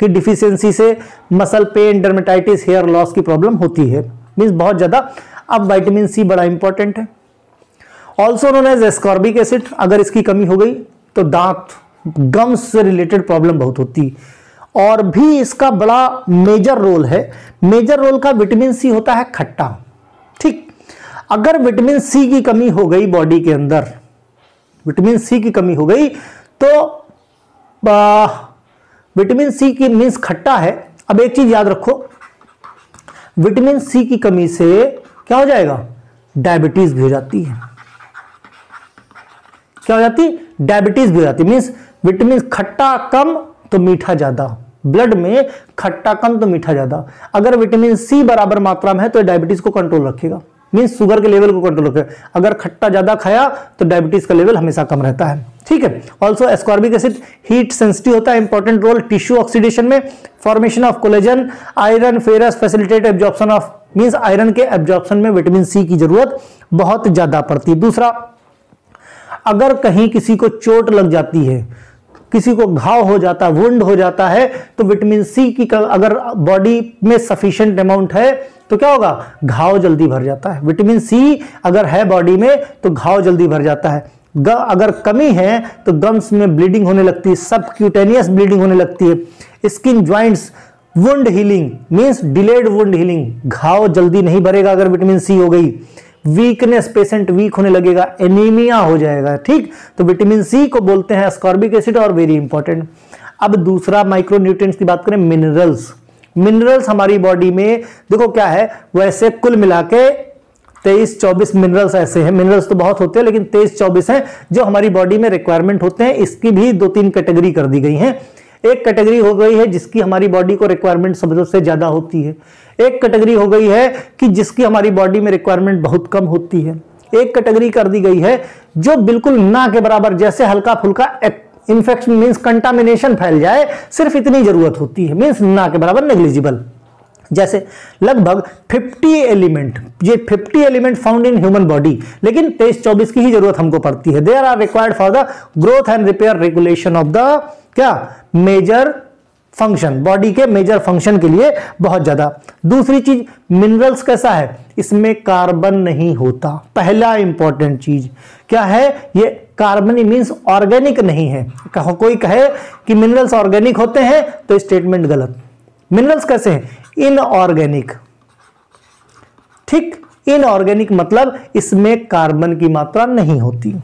कि डिफिशियंसी से muscle pain, dermatitis, hair loss की प्रॉब्लम होती है, मीन्स बहुत ज़्यादा। अब विटामिन सी बड़ा इंपॉर्टेंट है, also known as ascorbic acid, अगर इसकी कमी हो गई तो दांत, गम्स से रिलेटेड प्रॉब्लम बहुत होती। और भी इसका बड़ा मेजर रोल है, मेजर रोल का विटामिन सी होता है खट्टा, ठीक। अगर विटामिन सी की कमी हो गई बॉडी के अंदर, विटामिन सी की कमी हो गई तो विटामिन सी की मीन्स खट्टा है। अब एक चीज याद रखो, विटामिन सी की कमी से क्या हो जाएगा, डायबिटीज भी हो जाती है, क्या हो जाती, डायबिटीज भी हो जाती। मीन्स विटामिन खट्टा कम तो मीठा ज्यादा, ब्लड में खट्टा कम तो मीठा ज्यादा। अगर विटामिन सी बराबर मात्रा में है तो डायबिटीज को कंट्रोल रखेगा, मीन्स शुगर के लेवल को कंट्रोल रखेगा। अगर खट्टा ज्यादा खाया तो डायबिटीज का लेवल हमेशा कम रहता है, ठीक है। Also ascorbic acid heat sensitive होता है, इंपॉर्टेंट रोल टिश्यू ऑक्सीडेशन में, formation of collagen, iron ferrous facilitate absorption of, means iron के एब्जॉर्प्शन में विटामिन सी की जरूरत बहुत ज्यादा पड़ती है। दूसरा, अगर कहीं किसी को चोट लग जाती है, किसी को घाव हो जाता है, वुंड हो जाता है, तो विटामिन सी की अगर बॉडी में सफिशिएंट अमाउंट है तो क्या होगा, घाव जल्दी भर जाता है। विटामिन सी अगर है बॉडी में तो घाव जल्दी भर जाता है। अगर कमी है तो गम्स में ब्लीडिंग होने लगती है, सबक्यूटेनियस ब्लीडिंग होने लगती है। Skin, joints, wound healing means delayed wound healing, घाव जल्दी नहीं भरेगा अगर विटामिन सी हो गई। वीकनेस, पेशेंट वीक होने लगेगा, एनीमिया हो जाएगा, ठीक। तो विटामिन सी को बोलते हैं एस्कॉर्बिक एसिड और वेरी इंपॉर्टेंट। अब दूसरा माइक्रोन्यूट्रिएंट्स की बात करें, मिनरल्स। मिनरल्स हमारी बॉडी में देखो क्या है, वैसे कुल मिला के तेईस चौबीस मिनरल्स ऐसे हैं, मिनरल्स तो बहुत होते हैं लेकिन तेईस चौबीस हैं जो हमारी बॉडी में रिक्वायरमेंट होते हैं। इसकी भी दो तीन कैटेगरी कर दी गई हैं। एक कैटेगरी हो गई है जिसकी हमारी बॉडी को रिक्वायरमेंट सबसे ज्यादा होती है, एक कैटेगरी हो गई है कि जिसकी हमारी बॉडी में रिक्वायरमेंट बहुत कम होती है, एक कैटेगरी कर दी गई है जो बिल्कुल ना के बराबर, जैसे हल्का फुल्का इन्फेक्शन मीन्स कंटामिनेशन फैल जाए सिर्फ इतनी जरूरत होती है, मीन्स ना के बराबर, नेग्लिजिबल। जैसे लगभग पचास एलिमेंट, ये पचास element found in human body, लेकिन तेईस चौबीस की ही जरूरत हमको पड़ती है। There are required for the growth and repair regulation of the क्या, मेजर फंक्शन, बॉडी के मेजर फंक्शन के लिए बहुत ज्यादा। दूसरी चीज, मिनरल्स कैसा है, इसमें कार्बन नहीं होता, पहला इंपॉर्टेंट चीज क्या है, ये कार्बन मीन्स ऑर्गेनिक नहीं है। कोई कहे कि मिनरल्स ऑर्गेनिक होते हैं तो स्टेटमेंट गलत, मिनरल्स कैसे हैं, इनऑर्गेनिक, ठीक। इनऑर्गेनिक मतलब इसमें कार्बन की मात्रा नहीं होती,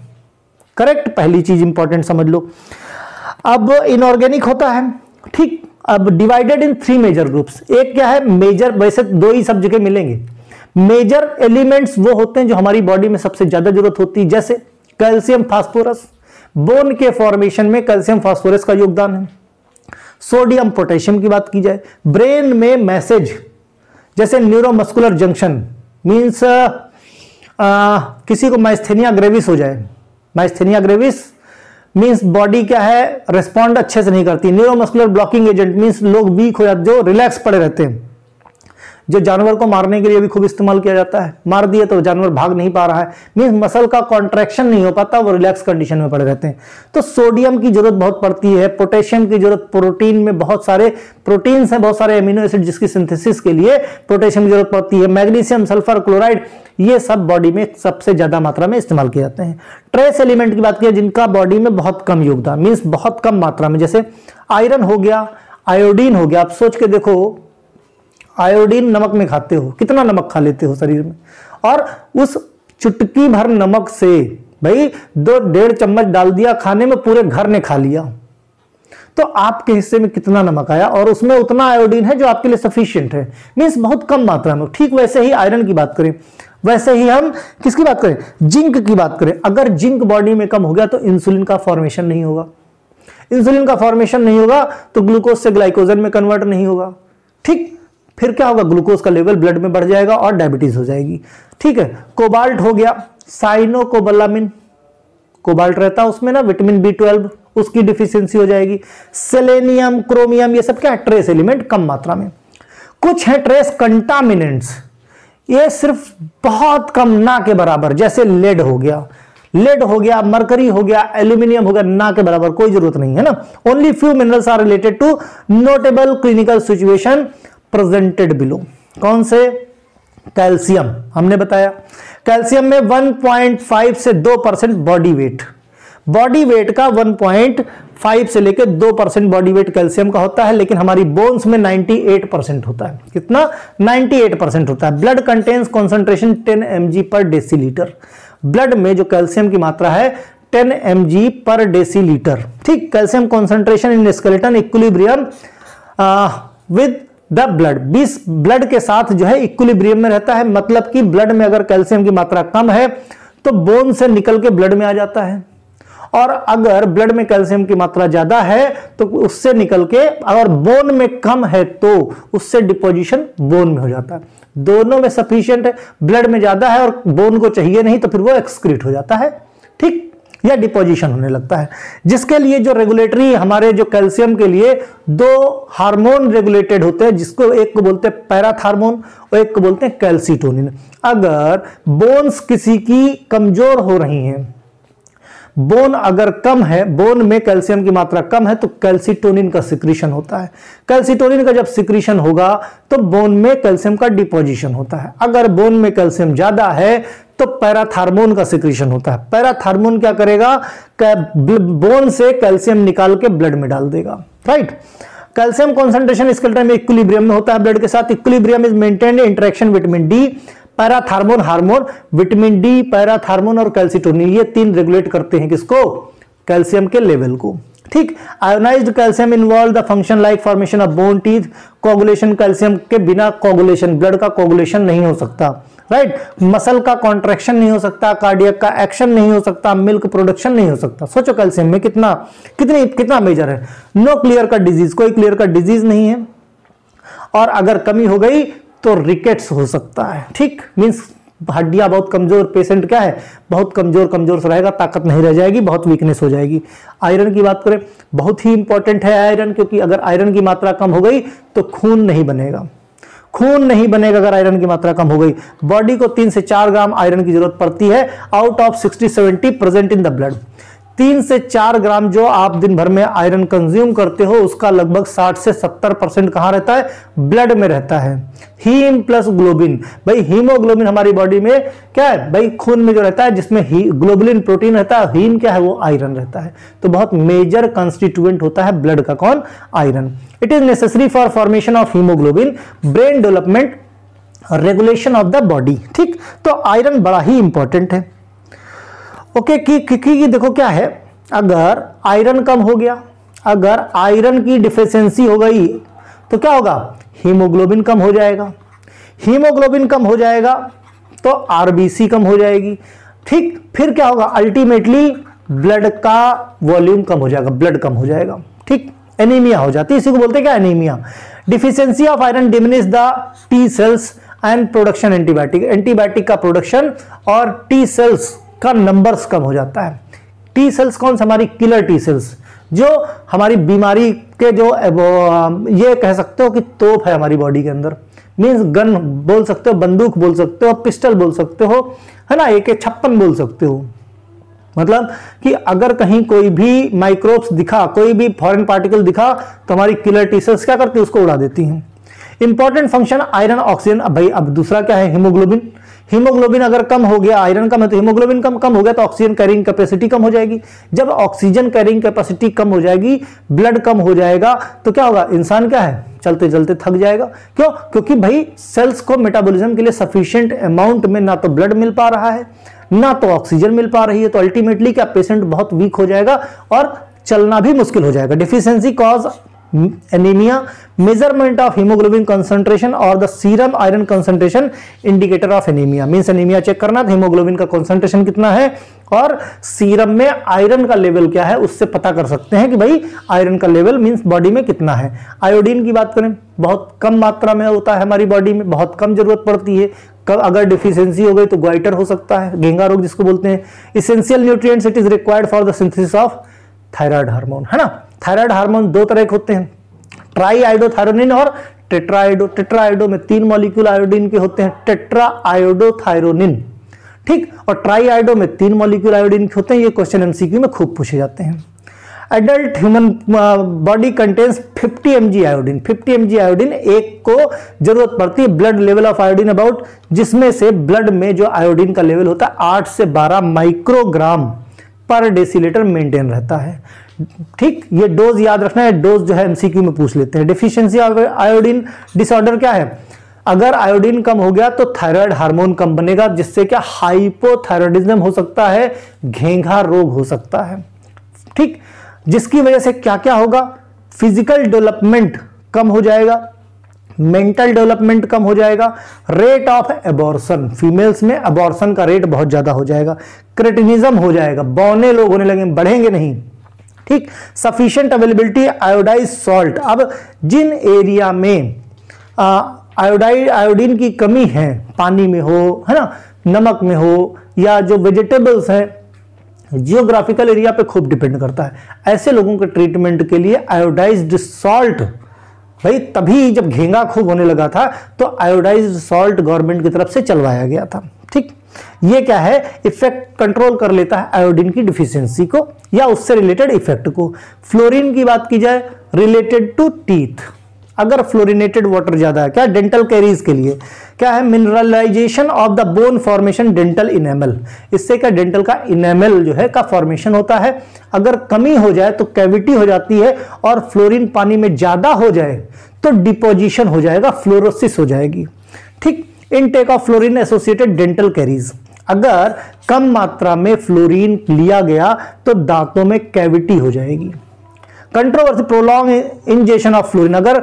करेक्ट, पहली चीज इंपॉर्टेंट समझ लो। अब इनऑर्गेनिक होता है, ठीक। अब divided in three major groups, एक क्या है मेजर, वैसे दो ही सब जगह मिलेंगे। मेजर एलिमेंट्स वो होते हैं जो हमारी बॉडी में सबसे ज्यादा जरूरत होती है, जैसे कैल्शियम, फास्फोरस, बोन के फॉर्मेशन में कैल्शियम फास्फोरस का योगदान है। सोडियम, पोटेशियम की बात की जाए, ब्रेन में मैसेज जैसे न्यूरोमस्कुलर जंक्शन मीन्स आ, किसी को माइस्थेनिया ग्रेविस हो जाए, माइस्थेनिया ग्रेविस मीन्स बॉडी क्या है, रिस्पॉन्ड अच्छे से नहीं करती, न्यूरोमस्कुलर ब्लॉकिंग एजेंट मीन्स लोग वीक हो जाते, जो रिलैक्स पड़े रहते हैं, जो जानवर को मारने के लिए भी खूब इस्तेमाल किया जाता है, मार दिए तो जानवर भाग नहीं पा रहा है, मीन्स मसल का कॉन्ट्रैक्शन नहीं हो पाता, वो रिलैक्स कंडीशन में पड़े रहते हैं। तो सोडियम की जरूरत बहुत पड़ती है, पोटेशियम की जरूरत, प्रोटीन में बहुत सारे प्रोटीन्स हैं, बहुत सारे एमिनो एसिड जिसकी सिंथेसिस के लिए पोटेशियम की जरूरत पड़ती है, मैग्नीशियम, सल्फर, क्लोराइड, ये सब बॉडी में सबसे ज्यादा मात्रा में इस्तेमाल किए जाते हैं। ट्रेस एलिमेंट की बात की जिनका बॉडी में बहुत कम योगदान, मीन्स बहुत कम मात्रा में, जैसे आयरन हो गया, आयोडीन हो गया। आप सोच के देखो, आयोडीन नमक में खाते हो, कितना नमक खा लेते हो शरीर में, और उस चुटकी भर नमक से भाई दो डेढ़ चम्मच डाल दिया खाने में, पूरे घर ने खा लिया, तो आपके हिस्से में कितना नमक आया, और उसमें उतना आयोडीन है जो आपके लिए सफिशिएंट है, मीन्स बहुत कम मात्रा में। ठीक वैसे ही आयरन की बात करें, वैसे ही हम किसकी बात करें, जिंक की बात करें। अगर जिंक बॉडी में कम हो गया तो इंसुलिन का फॉर्मेशन नहीं होगा, इंसुलिन का फॉर्मेशन नहीं होगा तो ग्लूकोज से ग्लाइकोजन में कन्वर्ट नहीं होगा, ठीक, फिर क्या होगा, ग्लूकोज का लेवल ब्लड में बढ़ जाएगा और डायबिटीज हो जाएगी, ठीक है। कोबाल्ट हो गया, साइनोकोबालामिन, कोबाल्ट रहता है उसमें ना, विटामिन बी ट्वेल्व, उसकी डिफिशियंसी हो जाएगी। सेलेनियम, क्रोमियम, ये सब क्या है, ट्रेस एलिमेंट कम मात्रा में। कुछ है ट्रेस कंटामिनेंट्स, ये सिर्फ बहुत कम, ना के बराबर, जैसे लेड हो गया, लेड हो गया, मरकरी हो गया, एल्यूमिनियम हो गया, ना के बराबर, कोई जरूरत नहीं है ना। Only few minerals are related to notable clinical situation presented below. कौन से, कैल्शियम, हमने बताया कैल्शियम में वन पॉइंट फाइव से two percent body weight, body weight का वन पॉइंट फाइव से लेकर two percent body weight calcium का होता है, लेकिन हमारी बोन्स में नाइंटी एट परसेंट होता है। कितना, नाइंटी एट परसेंट होता है। Blood contains concentration ten M G per decilitre, blood में जो कैल्शियम की मात्रा है ten M G per decilitre, ठीक। Calcium concentration in skeleton equilibrium with the blood, बीस ब्लड के साथ जो है इक्विलिब्रियम में रहता है, मतलब कि ब्लड में अगर कैल्शियम की मात्रा कम है तो बोन से निकल के ब्लड में आ जाता है, और अगर ब्लड में कैल्शियम की मात्रा ज्यादा है तो उससे निकल के, अगर बोन में कम है तो उससे डिपोजिशन बोन में हो जाता है। दोनों में सफिशिएंट है, ब्लड में ज्यादा है और बोन को चाहिए नहीं तो फिर वो एक्सक्रीट हो जाता है, ठीक, या डिपोजिशन होने लगता है, जिसके लिए जो रेगुलेटरी हमारे जो कैल्शियम के लिए दो हार्मोन रेगुलेटेड होते हैं, जिसको एक को बोलते हैं पैराथ हार्मोन और एक को बोलते हैं कैल्सीटोनिन। अगर बोन्स किसी की कमजोर हो रही हैं, बोन अगर कम है, बोन में कैल्शियम की मात्रा कम है, तो कैल्सीटोनिन का सिक्रीशन होता है। कैल्सीटोनिन का जब सिक्रीशन होगा तो बोन में कैल्शियम का डिपोजिशन होता है। अगर बोन में कैल्शियम ज्यादा है तो पैराथ हार्मोन का सिक्रीशन होता है। पैराथ हार्मोन क्या करेगा, बोन से कैल्शियम निकाल के ब्लड में डाल देगा, राइट। कैल्शियम कॉन्सेंट्रेशन स्केलेटन में इक्विलिब्रियम में होता है ब्लड के साथ। Equilibrium is maintained interaction vitamin D, parathormone, hormone vitamin D, parathormone और कैल्सीटोनिन, ये तीन रेगुलेट करते हैं किसको, कैल्शियम के लेवल को, ठीक। Ionised calcium involve the function like formation of bone, teeth, coagulation. Calcium के बिना कोगुलेशन, ब्लड का कोगुलेशन नहीं हो सकता, राइट। मसल का कॉन्ट्रैक्शन नहीं हो सकता, कार्डियक का एक्शन नहीं हो सकता, मिल्क प्रोडक्शन नहीं हो सकता। सोचो कैल्शियम में कितना कितनी कितना मेजर है। नो क्लियर कट डिजीज, कोई क्लियर कट डिजीज नहीं है, और अगर कमी हो गई तो रिकेट्स हो सकता है, ठीक। मीन्स हड्डियां बहुत कमजोर, पेशेंट क्या है बहुत कमजोर कमजोर से रहेगा, ताकत नहीं रह जाएगी, बहुत वीकनेस हो जाएगी। आयरन की बात करें, बहुत ही इंपॉर्टेंट है आयरन, क्योंकि अगर आयरन की मात्रा कम हो गई तो खून नहीं बनेगा, खून नहीं बनेगा अगर आयरन की मात्रा कम हो गई। बॉडी को तीन से चार ग्राम आयरन की जरूरत पड़ती है out of sixty seventy present in the blood. तीन से चार ग्राम जो आप दिन भर में आयरन कंज्यूम करते हो, उसका लगभग साठ से सत्तर परसेंट कहाँ रहता है, ब्लड में रहता है। हीम प्लस ग्लोबिन, भाई हीमोग्लोबिन हमारी बॉडी में क्या है, भाई खून में जो रहता है, जिसमें ग्लोबुलिन प्रोटीन रहता है, हीम क्या है वो आयरन रहता है। तो बहुत मेजर कंस्टिट्यूएंट होता है ब्लड का, कौन, iron. It is necessary for formation of haemoglobin, brain development, regulation of the body, ठीक। तो आयरन बड़ा ही इंपॉर्टेंट है, ओके okay, कि, कि, कि देखो क्या है, अगर आयरन कम हो गया, अगर आयरन की डिफिशियंसी हो गई तो क्या होगा, हीमोग्लोबिन कम हो जाएगा, हीमोग्लोबिन कम हो जाएगा तो आरबीसी कम हो जाएगी, ठीक। फिर क्या होगा, अल्टीमेटली ब्लड का वॉल्यूम कम हो जाएगा, ब्लड कम हो जाएगा, ठीक, एनीमिया हो जाती है, इसी को बोलते हैं क्या, anaemia. Deficiency of iron diminish the T cells, and production antibiotic, antibiotic का प्रोडक्शन और टी सेल्स का नंबर्स कम हो जाता है। टी सेल्स कौन सा? हमारी किलर टी सेल्स, जो हमारी बीमारी के जो ये कह सकते हो कि तोप है हमारी बॉडी के अंदर, मीन्स गन बोल सकते हो, बंदूक बोल सकते हो, पिस्टल बोल सकते हो, है ना, एक छप्पन बोल सकते हो। मतलब कि अगर कहीं कोई भी माइक्रोब्स दिखा, कोई भी फॉरेन पार्टिकल दिखा, तो हमारी किलर टी सेल्स क्या करती है, उसको उड़ा देती हैं। Important function iron oxygen. अब भाई अब दूसरा क्या है, हीमोग्लोबिन। हीमोग्लोबिन अगर कम हो गया, आयरन कम है तो हीमोग्लोबिन कम कम हो गया तो ऑक्सीजन कैरिंग कैपेसिटी कम हो जाएगी। जब ऑक्सीजन कैरिंग कैपेसिटी कम हो जाएगी, ब्लड कम हो जाएगा, तो क्या होगा, इंसान क्या है, चलते चलते थक जाएगा। क्यों? क्योंकि भाई सेल्स को मेटाबॉलिज्म के लिए सफिशिएंट अमाउंट में ना तो ब्लड मिल पा रहा है, ना तो ऑक्सीजन मिल पा रही है, तो अल्टीमेटली क्या, पेशेंट बहुत वीक हो जाएगा और चलना भी मुश्किल हो जाएगा। Deficiency cause anaemia. Measurement of haemoglobin concentration और the serum iron concentration indicator of anaemia. Means anaemia check करना, हीमोग्लोबिन का कंसंट्रेशन कितना है और सीरम में आयरन का लेवल क्या है, उससे पता कर सकते हैं कि भाई आयरन का लेवल मींस बॉडी में कितना है। आयोडीन की बात करें, बहुत कम मात्रा में होता है हमारी बॉडी में, बहुत कम जरूरत पड़ती है। कब अगर डिफिशियंसी हो गई तो गोइटर हो सकता है, घेंगा रोग जिसको बोलते हैं। Essential nutrients it is required for the synthesis of thyroid hormone, है ना। थायराइड हार्मोन दो तरह के होते हैं, ट्राई आयोडोथायरोनिन और टेट्राआयोडो। टेट्राआयोडो में तीन मॉलिक्यूल आयोडीन के होते हैं, टेट्राआयोडोथायरोनिन, ठीक। और ट्राई आयोडो में तीन मॉलिक्यूल आयोडीन के होते हैं। ये क्वेश्चन एमसीक्यू में खूब पूछे जाते हैं। Adult human body contains fifty M G iodine. Fifty M G iodine एक को जरूरत पड़ती है। Blood level of iodine about, जिसमें से ब्लड में जो आयोडीन का लेवल होता है आठ से बारह माइक्रोग्राम पर डेसीलीटर मेंटेन रहता है, ठीक। ये डोज याद रखना है, डोज जो है एमसीक्यू में पूछ लेते हैं। डिफिशियंसी ऑफ आयोडीन डिसऑर्डर क्या है, अगर आयोडीन कम हो गया तो थायराइड हार्मोन कम बनेगा, जिससे क्या, हाइपोथायराइडिज्म हो सकता है, घेंघा रोग हो सकता है, ठीक। जिसकी वजह से क्या क्या होगा, फिजिकल डेवलपमेंट कम हो जाएगा, मेंटल डेवलपमेंट कम हो जाएगा, रेट ऑफ एबॉर्शन, फीमेल्स में एबॉर्शन का रेट बहुत ज्यादा हो जाएगा, क्रेटिनिज्म हो जाएगा, बौने लोग होने लगेंगे, बढ़ेंगे नहीं, ठीक। Sufficient availability iodise salt. अब जिन एरिया में आयोडाइड आयोडीन की कमी है, पानी में हो, है ना, नमक में हो, या जो वेजिटेबल्स हैं, जियोग्राफिकल एरिया पे खूब डिपेंड करता है। ऐसे लोगों के ट्रीटमेंट के लिए आयोडाइज्ड सॉल्ट, भाई तभी जब घेंगा खूब होने लगा था तो आयोडाइज्ड सॉल्ट गवर्नमेंट की तरफ से चलवाया गया था, ठीक। ये क्या है, इफेक्ट कंट्रोल कर लेता है आयोडीन की डिफिशियंसी को या उससे रिलेटेड इफेक्ट को। फ्लोरीन की बात की जाए, रिलेटेड टू टीथ, अगर फ्लोरिनेटेड वाटर ज्यादा है, क्या डेंटल कैरीज के लिए क्या है, mineralisation of the bone formation, dental enamel, इससे क्या डेंटल का इनेमल जो है का फॉर्मेशन होता है। अगर कमी हो जाए तो कैविटी हो जाती है, और फ्लोरीन पानी में ज्यादा हो जाए तो डिपोजिशन हो जाएगा, फ्लोरोसिस हो जाएगी, ठीक। Intake of fluorine associated dental caries, अगर कम मात्रा में फ्लोरीन लिया गया तो दांतों में कैविटी हो जाएगी। Controversy prolong ingestion of fluorine, अगर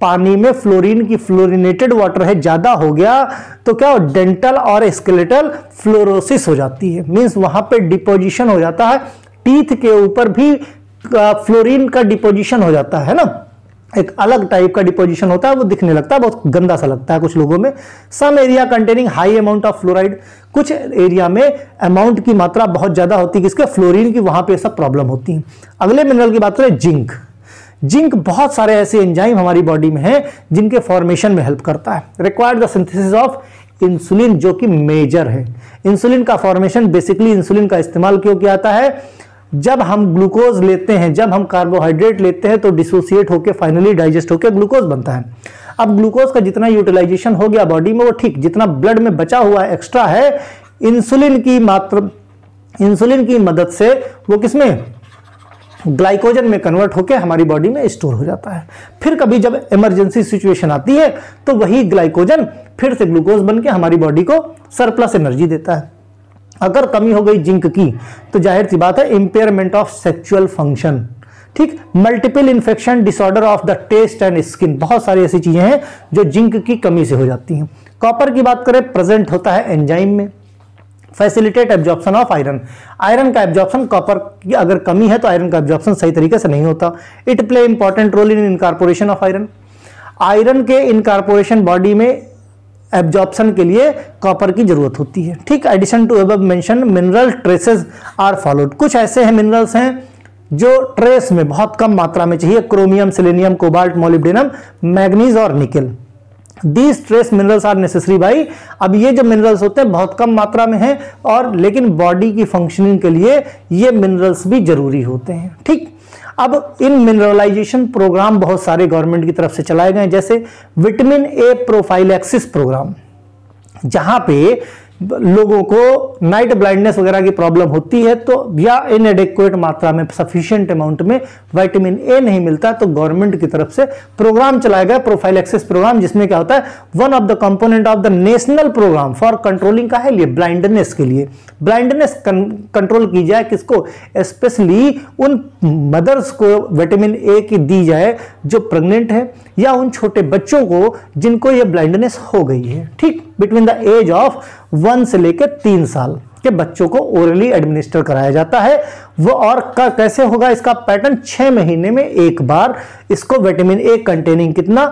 पानी में फ्लोरीन की फ्लोरिनेटेड वाटर है ज्यादा हो गया तो क्या हो, डेंटल और स्केलेटल फ्लोरोसिस हो जाती है, मींस वहां पे डिपोजिशन हो जाता है, टीथ के ऊपर भी फ्लोरीन का डिपोजिशन हो जाता है ना, एक अलग टाइप का डिपोजिशन होता है, वो दिखने लगता है, बहुत गंदा सा लगता है कुछ लोगों में। Some area containing high amount of fluoride, कुछ एरिया में अमाउंट की मात्रा बहुत ज्यादा होती है किसके, फ्लोरीन की, वहां पे सब प्रॉब्लम होती है। अगले मिनरल की बात करें, जिंक। जिंक बहुत सारे ऐसे एंजाइम हमारी बॉडी में हैं जिनके फॉर्मेशन में हेल्प करता है। Required the synthesis of insulin, जो कि मेजर है। इंसुलिन का फॉर्मेशन, बेसिकली इंसुलिन का इस्तेमाल क्यों किया जाता है, जब हम ग्लूकोज लेते हैं, जब हम कार्बोहाइड्रेट लेते हैं तो डिसोसिएट होकर फाइनली डाइजेस्ट होकर ग्लूकोज बनता है। अब ग्लूकोज का जितना यूटिलाइजेशन हो गया बॉडी में वो ठीक, जितना ब्लड में बचा हुआ एक्स्ट्रा है, इंसुलिन की मात्रा, इंसुलिन की मदद से वो किसमें, ग्लाइकोजन में कन्वर्ट होकर हमारी बॉडी में स्टोर हो जाता है। फिर कभी जब इमरजेंसी सिचुएशन आती है तो वही ग्लाइकोजन फिर से ग्लूकोज बनकर हमारी बॉडी को सरप्लस एनर्जी देता है। अगर कमी हो गई जिंक की तो जाहिर सी बात है इम्पेयरमेंट ऑफ सेक्सुअल फंक्शन, ठीक। Multiple infection, disorder of the taste and skin, बहुत सारी ऐसी चीजें हैं जो जिंक की कमी से हो जाती हैं। कॉपर की बात करें, प्रेजेंट होता है एंजाइम में, facilitate absorption of iron. Iron का एब्जॉर्प्शन, कॉपर की अगर कमी है तो आयरन का एब्जॉर्प्शन सही तरीके से नहीं होता। It play important role in incorporation of iron. Iron के इनकॉर्पोरेशन बॉडी में एब्जॉर्प्शन के लिए कॉपर की जरूरत होती है। ठीक, addition to above mention mineral traces are followed. कुछ ऐसे हैं मिनरल्स हैं जो ट्रेस में बहुत कम मात्रा में चाहिए, chromium, selenium, cobalt, molybdenum, manganese और nickel. These trace minerals are necessary भाई। अब ये जो मिनरल्स होते हैं बहुत कम मात्रा में हैं और लेकिन बॉडी की फंक्शनिंग के लिए ये मिनरल्स भी जरूरी होते हैं। ठीक, अब इन मिनरलाइजेशन प्रोग्राम बहुत सारे गवर्नमेंट की तरफ से चलाए गए, जैसे विटामिन ए प्रोफाइलैक्सिस प्रोग्राम, जहां पे लोगों को नाइट ब्लाइंडनेस वगैरह की प्रॉब्लम होती है तो या इनएडिक्वेट मात्रा में, सफिशिएंट अमाउंट में विटामिन ए नहीं मिलता, तो गवर्नमेंट की तरफ से प्रोग्राम चलाया गया प्रोफाइलैक्सिस प्रोग्राम, जिसमें क्या होता है one of the component of the national programme for controlling का है लिए ब्लाइंडनेस के लिए। ब्लाइंडनेस कंट्रोल की जाए किसको, स्पेशली उन मदर्स को विटामिन ए की दी जाए जो प्रेग्नेंट है या उन छोटे बच्चों को जिनको यह ब्लाइंडनेस हो गई है। ठीक, between the age of one से लेकर तीन साल के बच्चों को ओरली एडमिनिस्टर कराया जाता है वो, और कैसे होगा इसका पैटर्न, छह महीने में एक बार इसको विटामिन ए कंटेनिंग कितना,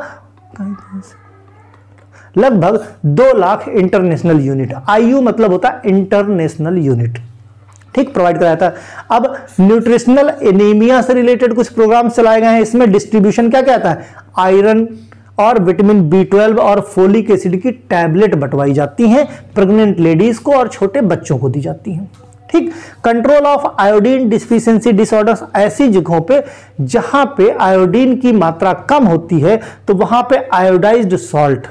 लगभग दो लाख इंटरनेशनल यूनिट, आईयू मतलब होता है इंटरनेशनल यूनिट, ठीक, प्रोवाइड कराया था। अब न्यूट्रिशनल एनीमिया से रिलेटेड कुछ प्रोग्राम चलाए गए हैं, इसमें डिस्ट्रीब्यूशन क्या कहता है, आयरन और विटामिन बी ट्वेल्व और फोलिक एसिड की टैबलेट बंटवाई जाती हैं प्रेग्नेंट लेडीज को और छोटे बच्चों को दी जाती हैं। ठीक, control of iodine deficiency disorders, ऐसी जगहों पे जहां पे आयोडीन की मात्रा कम होती है तो वहां पे iodised salt,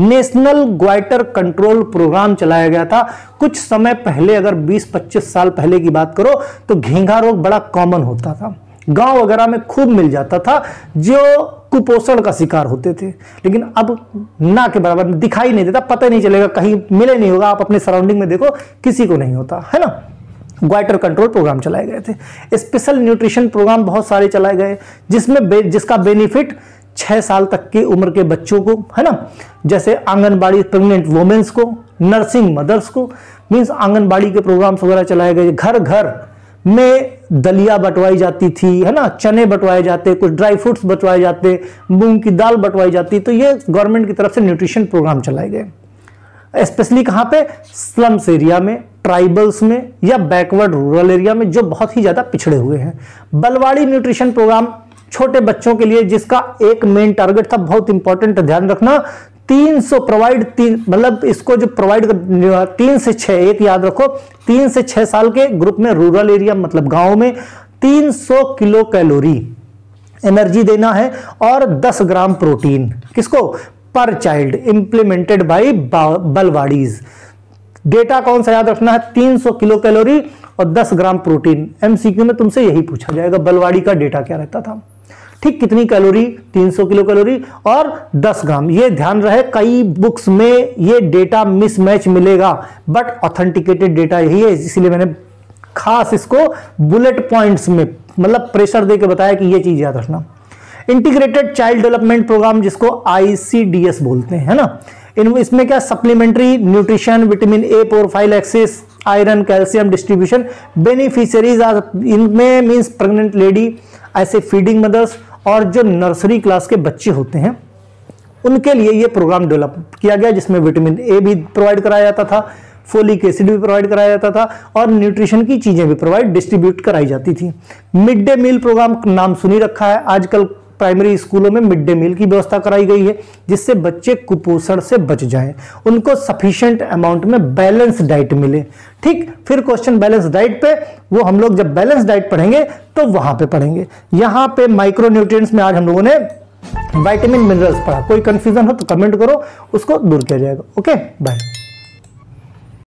national goitre control programme चलाया गया था कुछ समय पहले, अगर बीस पच्चीस साल पहले की बात करो तो घेंघा रोग बड़ा कॉमन होता था, गांव वगैरह में खूब मिल जाता था, जो कुपोषण का शिकार होते थे, लेकिन अब ना के बराबर, दिखाई नहीं देता, पता नहीं चलेगा, कहीं मिले नहीं होगा, आप अपने सराउंडिंग में देखो किसी को नहीं होता है ना। ग्वाइटर कंट्रोल प्रोग्राम चलाए गए थे। स्पेशल न्यूट्रिशन प्रोग्राम बहुत सारे चलाए गए जिसमें बे, जिसका बेनिफिट छह साल तक की उम्र के बच्चों को है ना, जैसे आंगनबाड़ी प्रेग्नेंट वुमेन्स को, नर्सिंग मदर्स को, मीन्स आंगनबाड़ी के प्रोग्राम्स वगैरह चलाए गए। घर घर में दलिया बंटवाई जाती थी है ना, चने बंटवाए जाते, कुछ ड्राई फ्रूट्स बंटवाए जाते, मूंग की दाल बंटवाई जाती, तो ये गवर्नमेंट की तरफ से न्यूट्रिशन प्रोग्राम चलाए गए, स्पेशली कहाँ पे, स्लम्स एरिया में, ट्राइबल्स में या बैकवर्ड रूरल एरिया में जो बहुत ही ज़्यादा पिछड़े हुए हैं। बलवाड़ी न्यूट्रिशन प्रोग्राम छोटे बच्चों के लिए, जिसका एक मेन टारगेट था, बहुत इंपॉर्टेंट ध्यान रखना, तीन सौ प्रोवाइड तीन मतलब इसको जो प्रोवाइड तीन से छः, एक याद रखो, तीन से छः साल के ग्रुप में रूरल एरिया मतलब गांव में तीन सौ किलो कैलोरी एनर्जी देना है और दस ग्राम प्रोटीन किसको पर child, implemented by balwadis. Data कौन सा याद रखना है, तीन सौ किलो कैलोरी और दस ग्राम प्रोटीन, एमसीक्यू में तुमसे यही पूछा जाएगा बलवाड़ी का डेटा क्या रहता था। ठीक, कितनी कैलोरी, तीन सौ किलो कैलोरी और दस ग्राम, ये ध्यान रहे कई बुक्स में ये डेटा मिसमैच मिलेगा, बट ऑथेंटिकेटेड डेटा यही है, इसीलिए मैंने खास इसको बुलेट पॉइंट्स में मतलब प्रेशर देके बताया कि ये चीज याद रखना। इंटीग्रेटेड चाइल्ड डेवलपमेंट प्रोग्राम जिसको आईसीडीएस बोलते हैं ना, इन इसमें क्या, supplementary nutrition, vitamin A prophylaxis, iron, calcium distribution, beneficiaries are इनमें मीन्स प्रेग्नेंट लेडी, ऐसे फीडिंग मदर्स और जो नर्सरी क्लास के बच्चे होते हैं उनके लिए ये प्रोग्राम डेवलप किया गया, जिसमें विटामिन ए भी प्रोवाइड कराया जाता था, फोलिक एसिड भी प्रोवाइड कराया जाता था और न्यूट्रिशन की चीज़ें भी प्रोवाइड डिस्ट्रीब्यूट कराई जाती थी। मिड डे मील प्रोग्राम, नाम सुनी रखा है, आजकल प्राइमरी स्कूलों में मिड डे मील की व्यवस्था कराई गई है जिससे बच्चे कुपोषण से बच जाएं, उनको सफिशिएंट अमाउंट में बैलेंस डाइट मिले। ठीक, फिर क्वेश्चन बैलेंस डाइट पे, वो हम लोग जब बैलेंस डाइट पढ़ेंगे तो वहां पे पढ़ेंगे। यहां पे माइक्रोन्यूट्रिएंट्स में आज हम लोगों ने विटामिन मिनरल्स पढ़ा, कोई कंफ्यूजन हो तो कमेंट करो, उसको दूर किया जाएगा। Okay, bye.